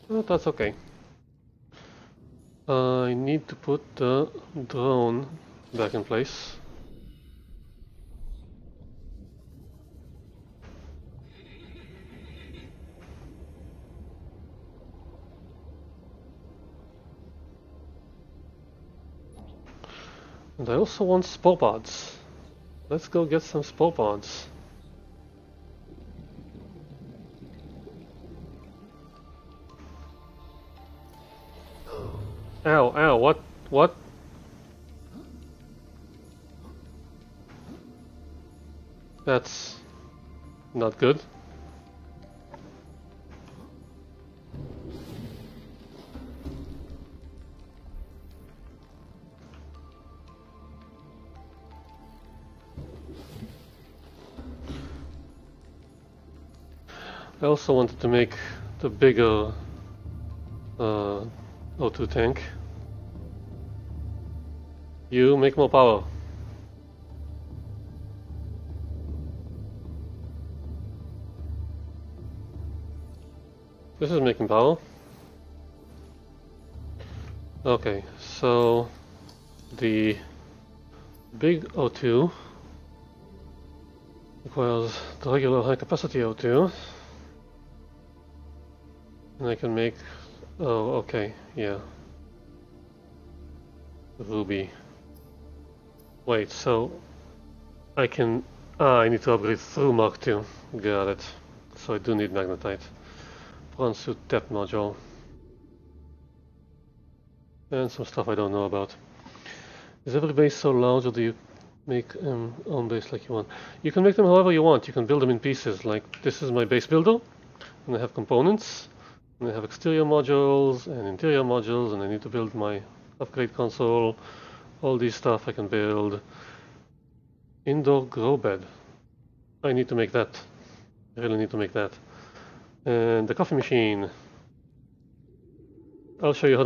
Well, that's okay. I need to put the drone back in place. And I also want spore pods. Let's go get some spore pods. Ow, ow, what? That's not good. I also wanted to make the bigger O2 tank. You make more power. This is making power. Okay, so the big O2 equals the regular high capacity O2, and I can make, oh, okay, yeah, Ruby. Wait, so I can, I need to upgrade through Mark II, got it, so I do need magnetite. Prawn Suit Tap module. And some stuff I don't know about. Is every base so large, or do you make own base like you want? You can make them however you want. You can build them in pieces. Like, this is my base builder, and I have components, and I have exterior modules and interior modules, and I need to build my upgrade console. All these stuff I can build. Indoor grow bed. I need to make that. I really need to make that. And the coffee machine. I'll show you how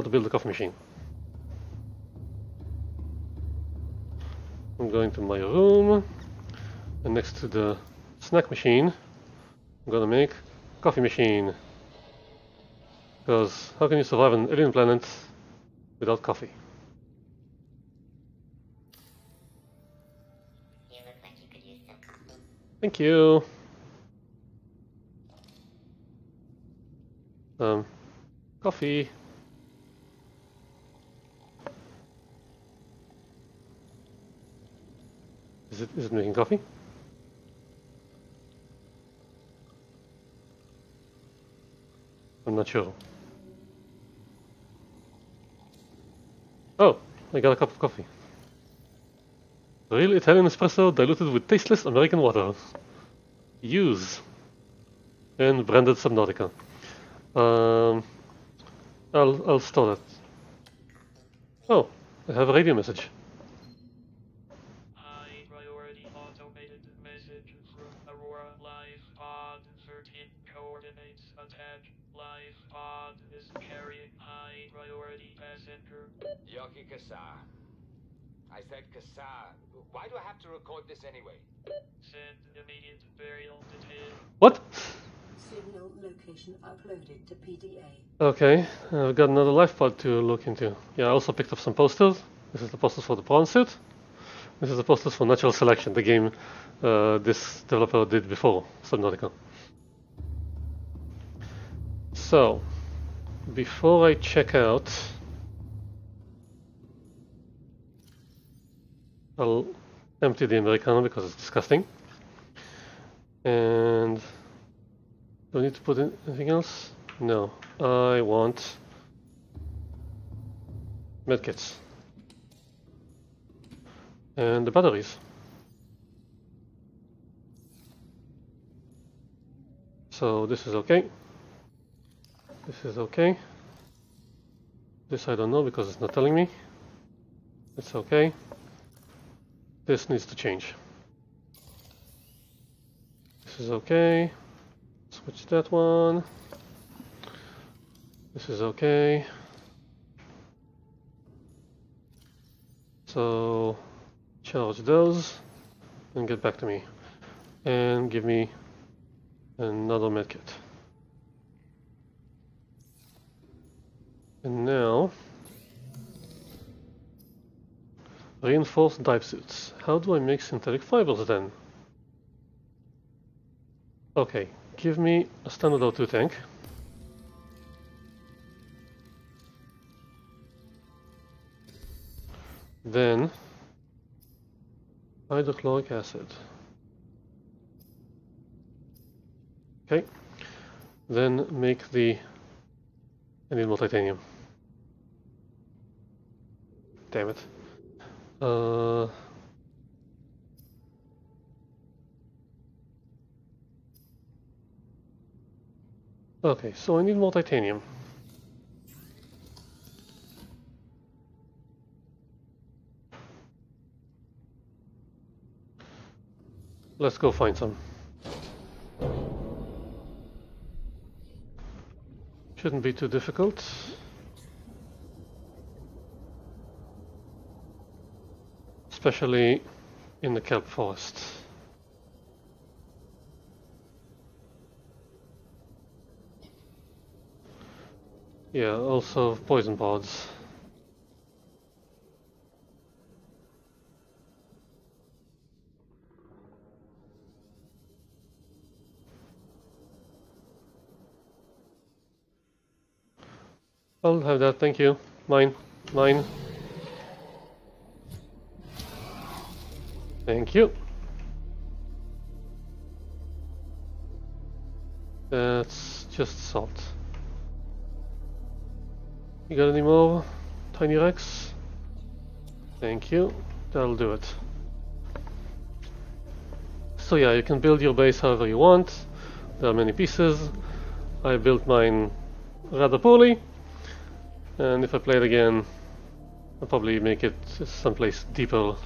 to build the coffee machine. I'm going to my room, and next to the snack machine, I'm gonna make coffee machine. Because how can you survive an alien planet without coffee? You look like you could use some coffee. Thank you. Coffee. Is it making coffee? I'm not sure. Oh, I got a cup of coffee. Real Italian espresso diluted with tasteless American water. Use. And branded Subnautica. I'll store that. Oh, I have a radio message. High priority automated message from Aurora. Live pod 13 coordinates attack. Live pod is carrying high priority passenger. Yoki Kasa. I said Kasa. Why do I have to record this anyway? Send immediate burial detail. What? Signal location uploaded to PDA. Okay, I've got another life pod to look into. Yeah, I also picked up some posters. This is the posters for the Prawn Suit. This is the posters for Natural Selection, the game this developer did before Subnautica. So, before I check out, I'll empty the Americano because it's disgusting. And do I need to put in anything else? No. I want medkits. And the batteries. So this is okay. This is okay. This I don't know because it's not telling me. It's okay. This needs to change. This is okay. Switch that one. This is okay. So charge those and get back to me. And give me another medkit. And now reinforced dive suits. How do I make synthetic fibers then? Okay. Give me a standard O2 tank. Then hydrochloric acid. Okay. Then make the... I need more titanium. Damn it. Okay, so I need more titanium. Let's go find some. Shouldn't be too difficult. Especially in the kelp forest. Yeah, also poison pods. I'll have that, thank you. Mine. Thank you. That's just salt. You got any more? Tiny Rex? Thank you. That'll do it. So yeah, you can build your base however you want. There are many pieces. I built mine rather poorly. And if I play it again, I'll probably make it someplace deeper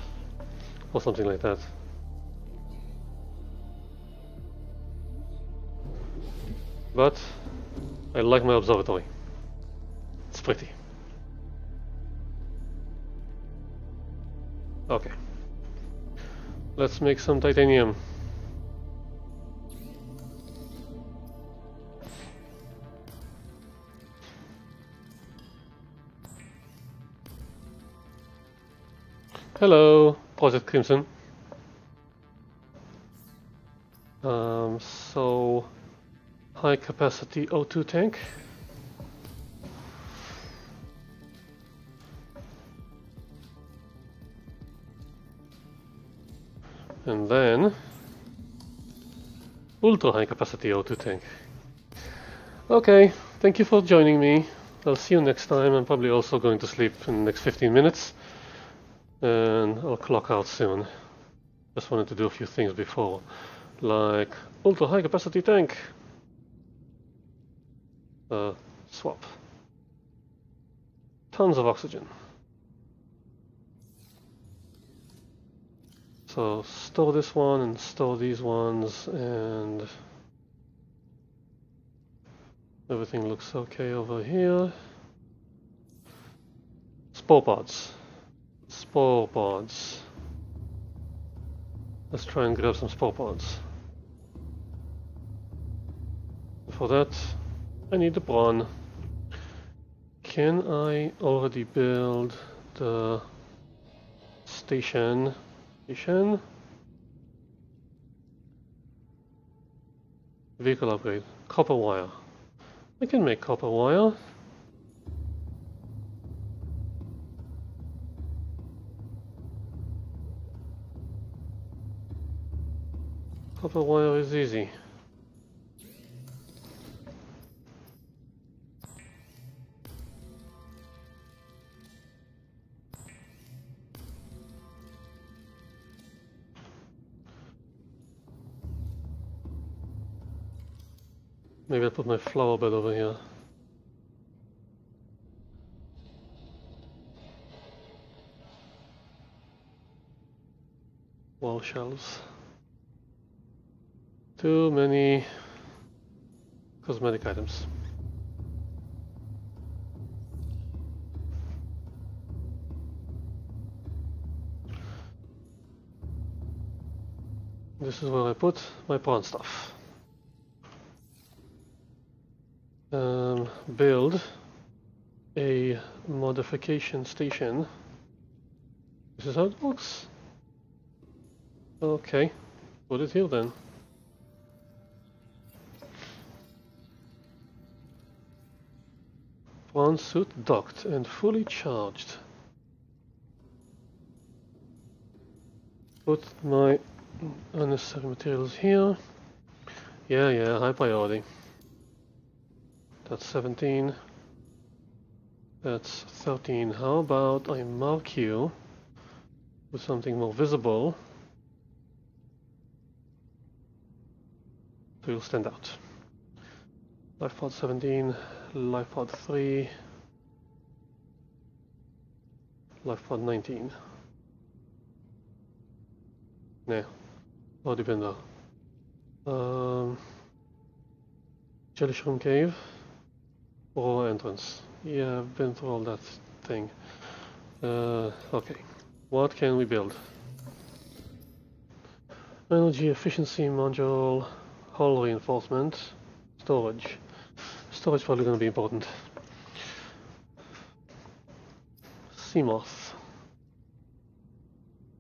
or something like that. But I like my observatory. It's pretty. Okay. Let's make some titanium. Hello, Project Crimson. So high capacity O2 tank. And then ultra high capacity O2 tank. Okay, thank you for joining me. I'll see you next time. I'm probably also going to sleep in the next 15 minutes. And I'll clock out soon. Just wanted to do a few things before, like ultra high capacity tank swap, tons of oxygen, so store this one and store these ones, and everything looks okay over here. Spore pods. Let's try and grab some spore pods. For that, I need the prawn. Can I already build the station? Vehicle upgrade. Copper wire. I can make copper wire. Copper wire is easy. Maybe I'll put my flower bed over here. Wall shelves. Too many cosmetic items. This is where I put my prawn stuff. Build a modification station. This is how it works. Okay, put it here then. Prawn suit docked and fully charged. Put my unnecessary materials here. Yeah, high priority. That's 17. That's 13. How about I mark you with something more visible, so you'll stand out. Life pod 17. Life pod 3, life pod 19. Nah, body bender. Jelly shroom cave, Aurora entrance. Yeah, I've been through all that thing. Okay, what can we build? Energy efficiency module, hull reinforcement, storage. Storage is probably going to be important. Seamoth.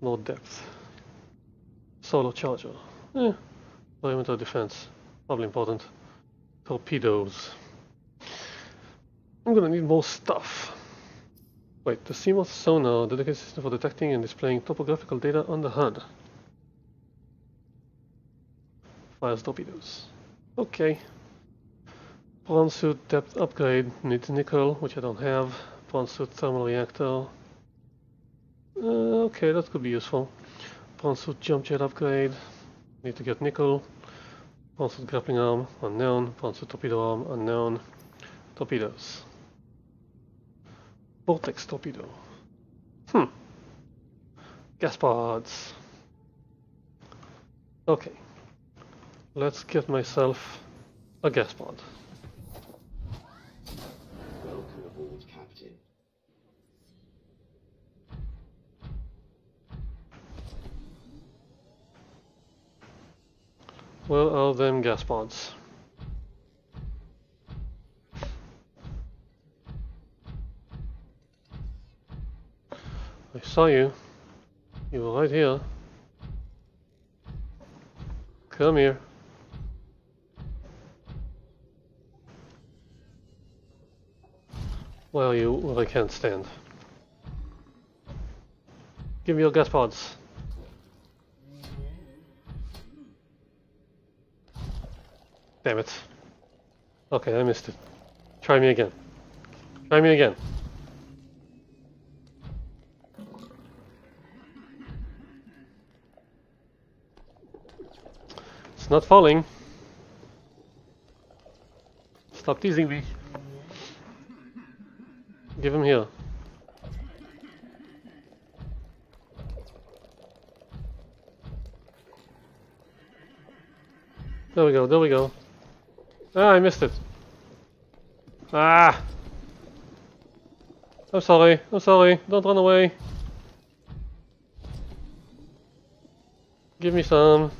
More depth. Solar charger. Perimeter defense. Probably important. Torpedoes. I'm gonna need more stuff. Wait, the CMOS sonar, dedicated system for detecting and displaying topographical data on the HUD. Fires torpedoes. Okay. Prawn Suit depth upgrade needs nickel, which I don't have. Prawn Suit thermal reactor. Okay, that could be useful. Prawn Suit jump jet upgrade. Need to get nickel. Prawn Suit grappling arm, unknown. Prawn Suit torpedo arm, unknown. Torpedoes. Vortex torpedo. Gas pods. Okay. Let's get myself a gas pod. Welcome aboard, Captain. Where are them gas pods? I saw you. You were right here. Come here. Where are you? Well, I can't stand. Give me your gas pods. Damn it. Okay, I missed it. Try me again. Try me again. Not falling. Stop teasing me. Give him here. There we go, there we go. Ah, I missed it. Ah! I'm sorry, I'm sorry. Don't run away. Give me some.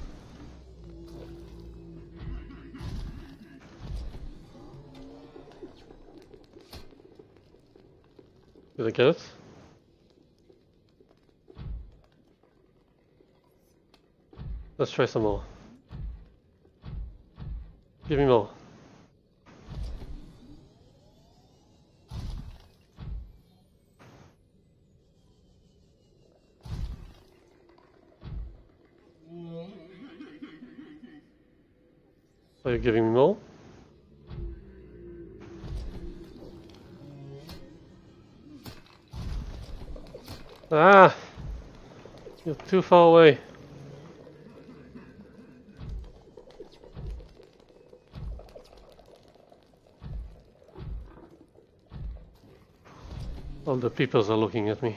Did I get it? Let's try some more. Give me more. Are you giving me more? Ah! You're too far away. All the peepers are looking at me.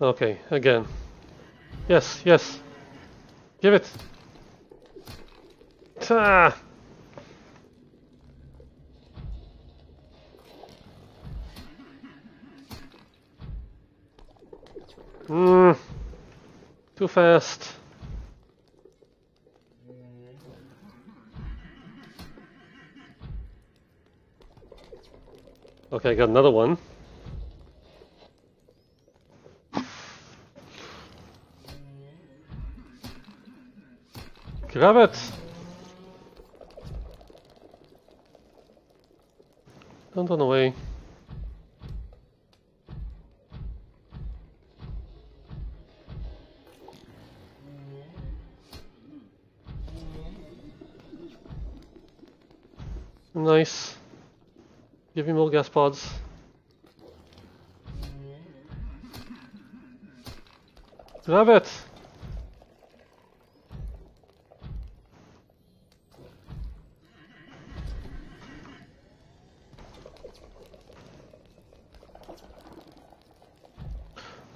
Okay, again. Yes, yes. Give it. Ta! Too fast. Okay, I got another one. Grab it. Don't run away. Nice. Give me more gas pods. Grab it!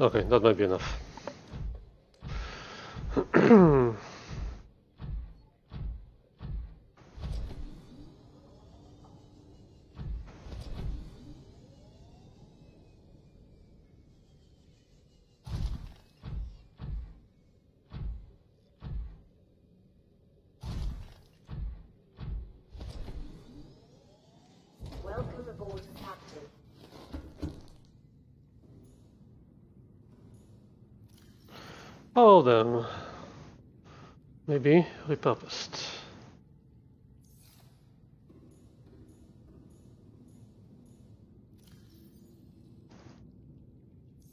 Okay, that might be enough. Follow them. Maybe repurposed.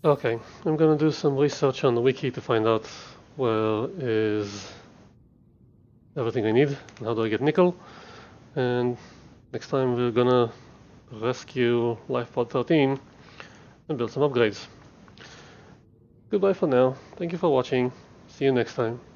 Okay, I'm gonna do some research on the wiki to find out where is everything I need and how do I get nickel. And next time we're gonna rescue Lifepod 13 and build some upgrades. Goodbye for now. Thank you for watching. See you next time.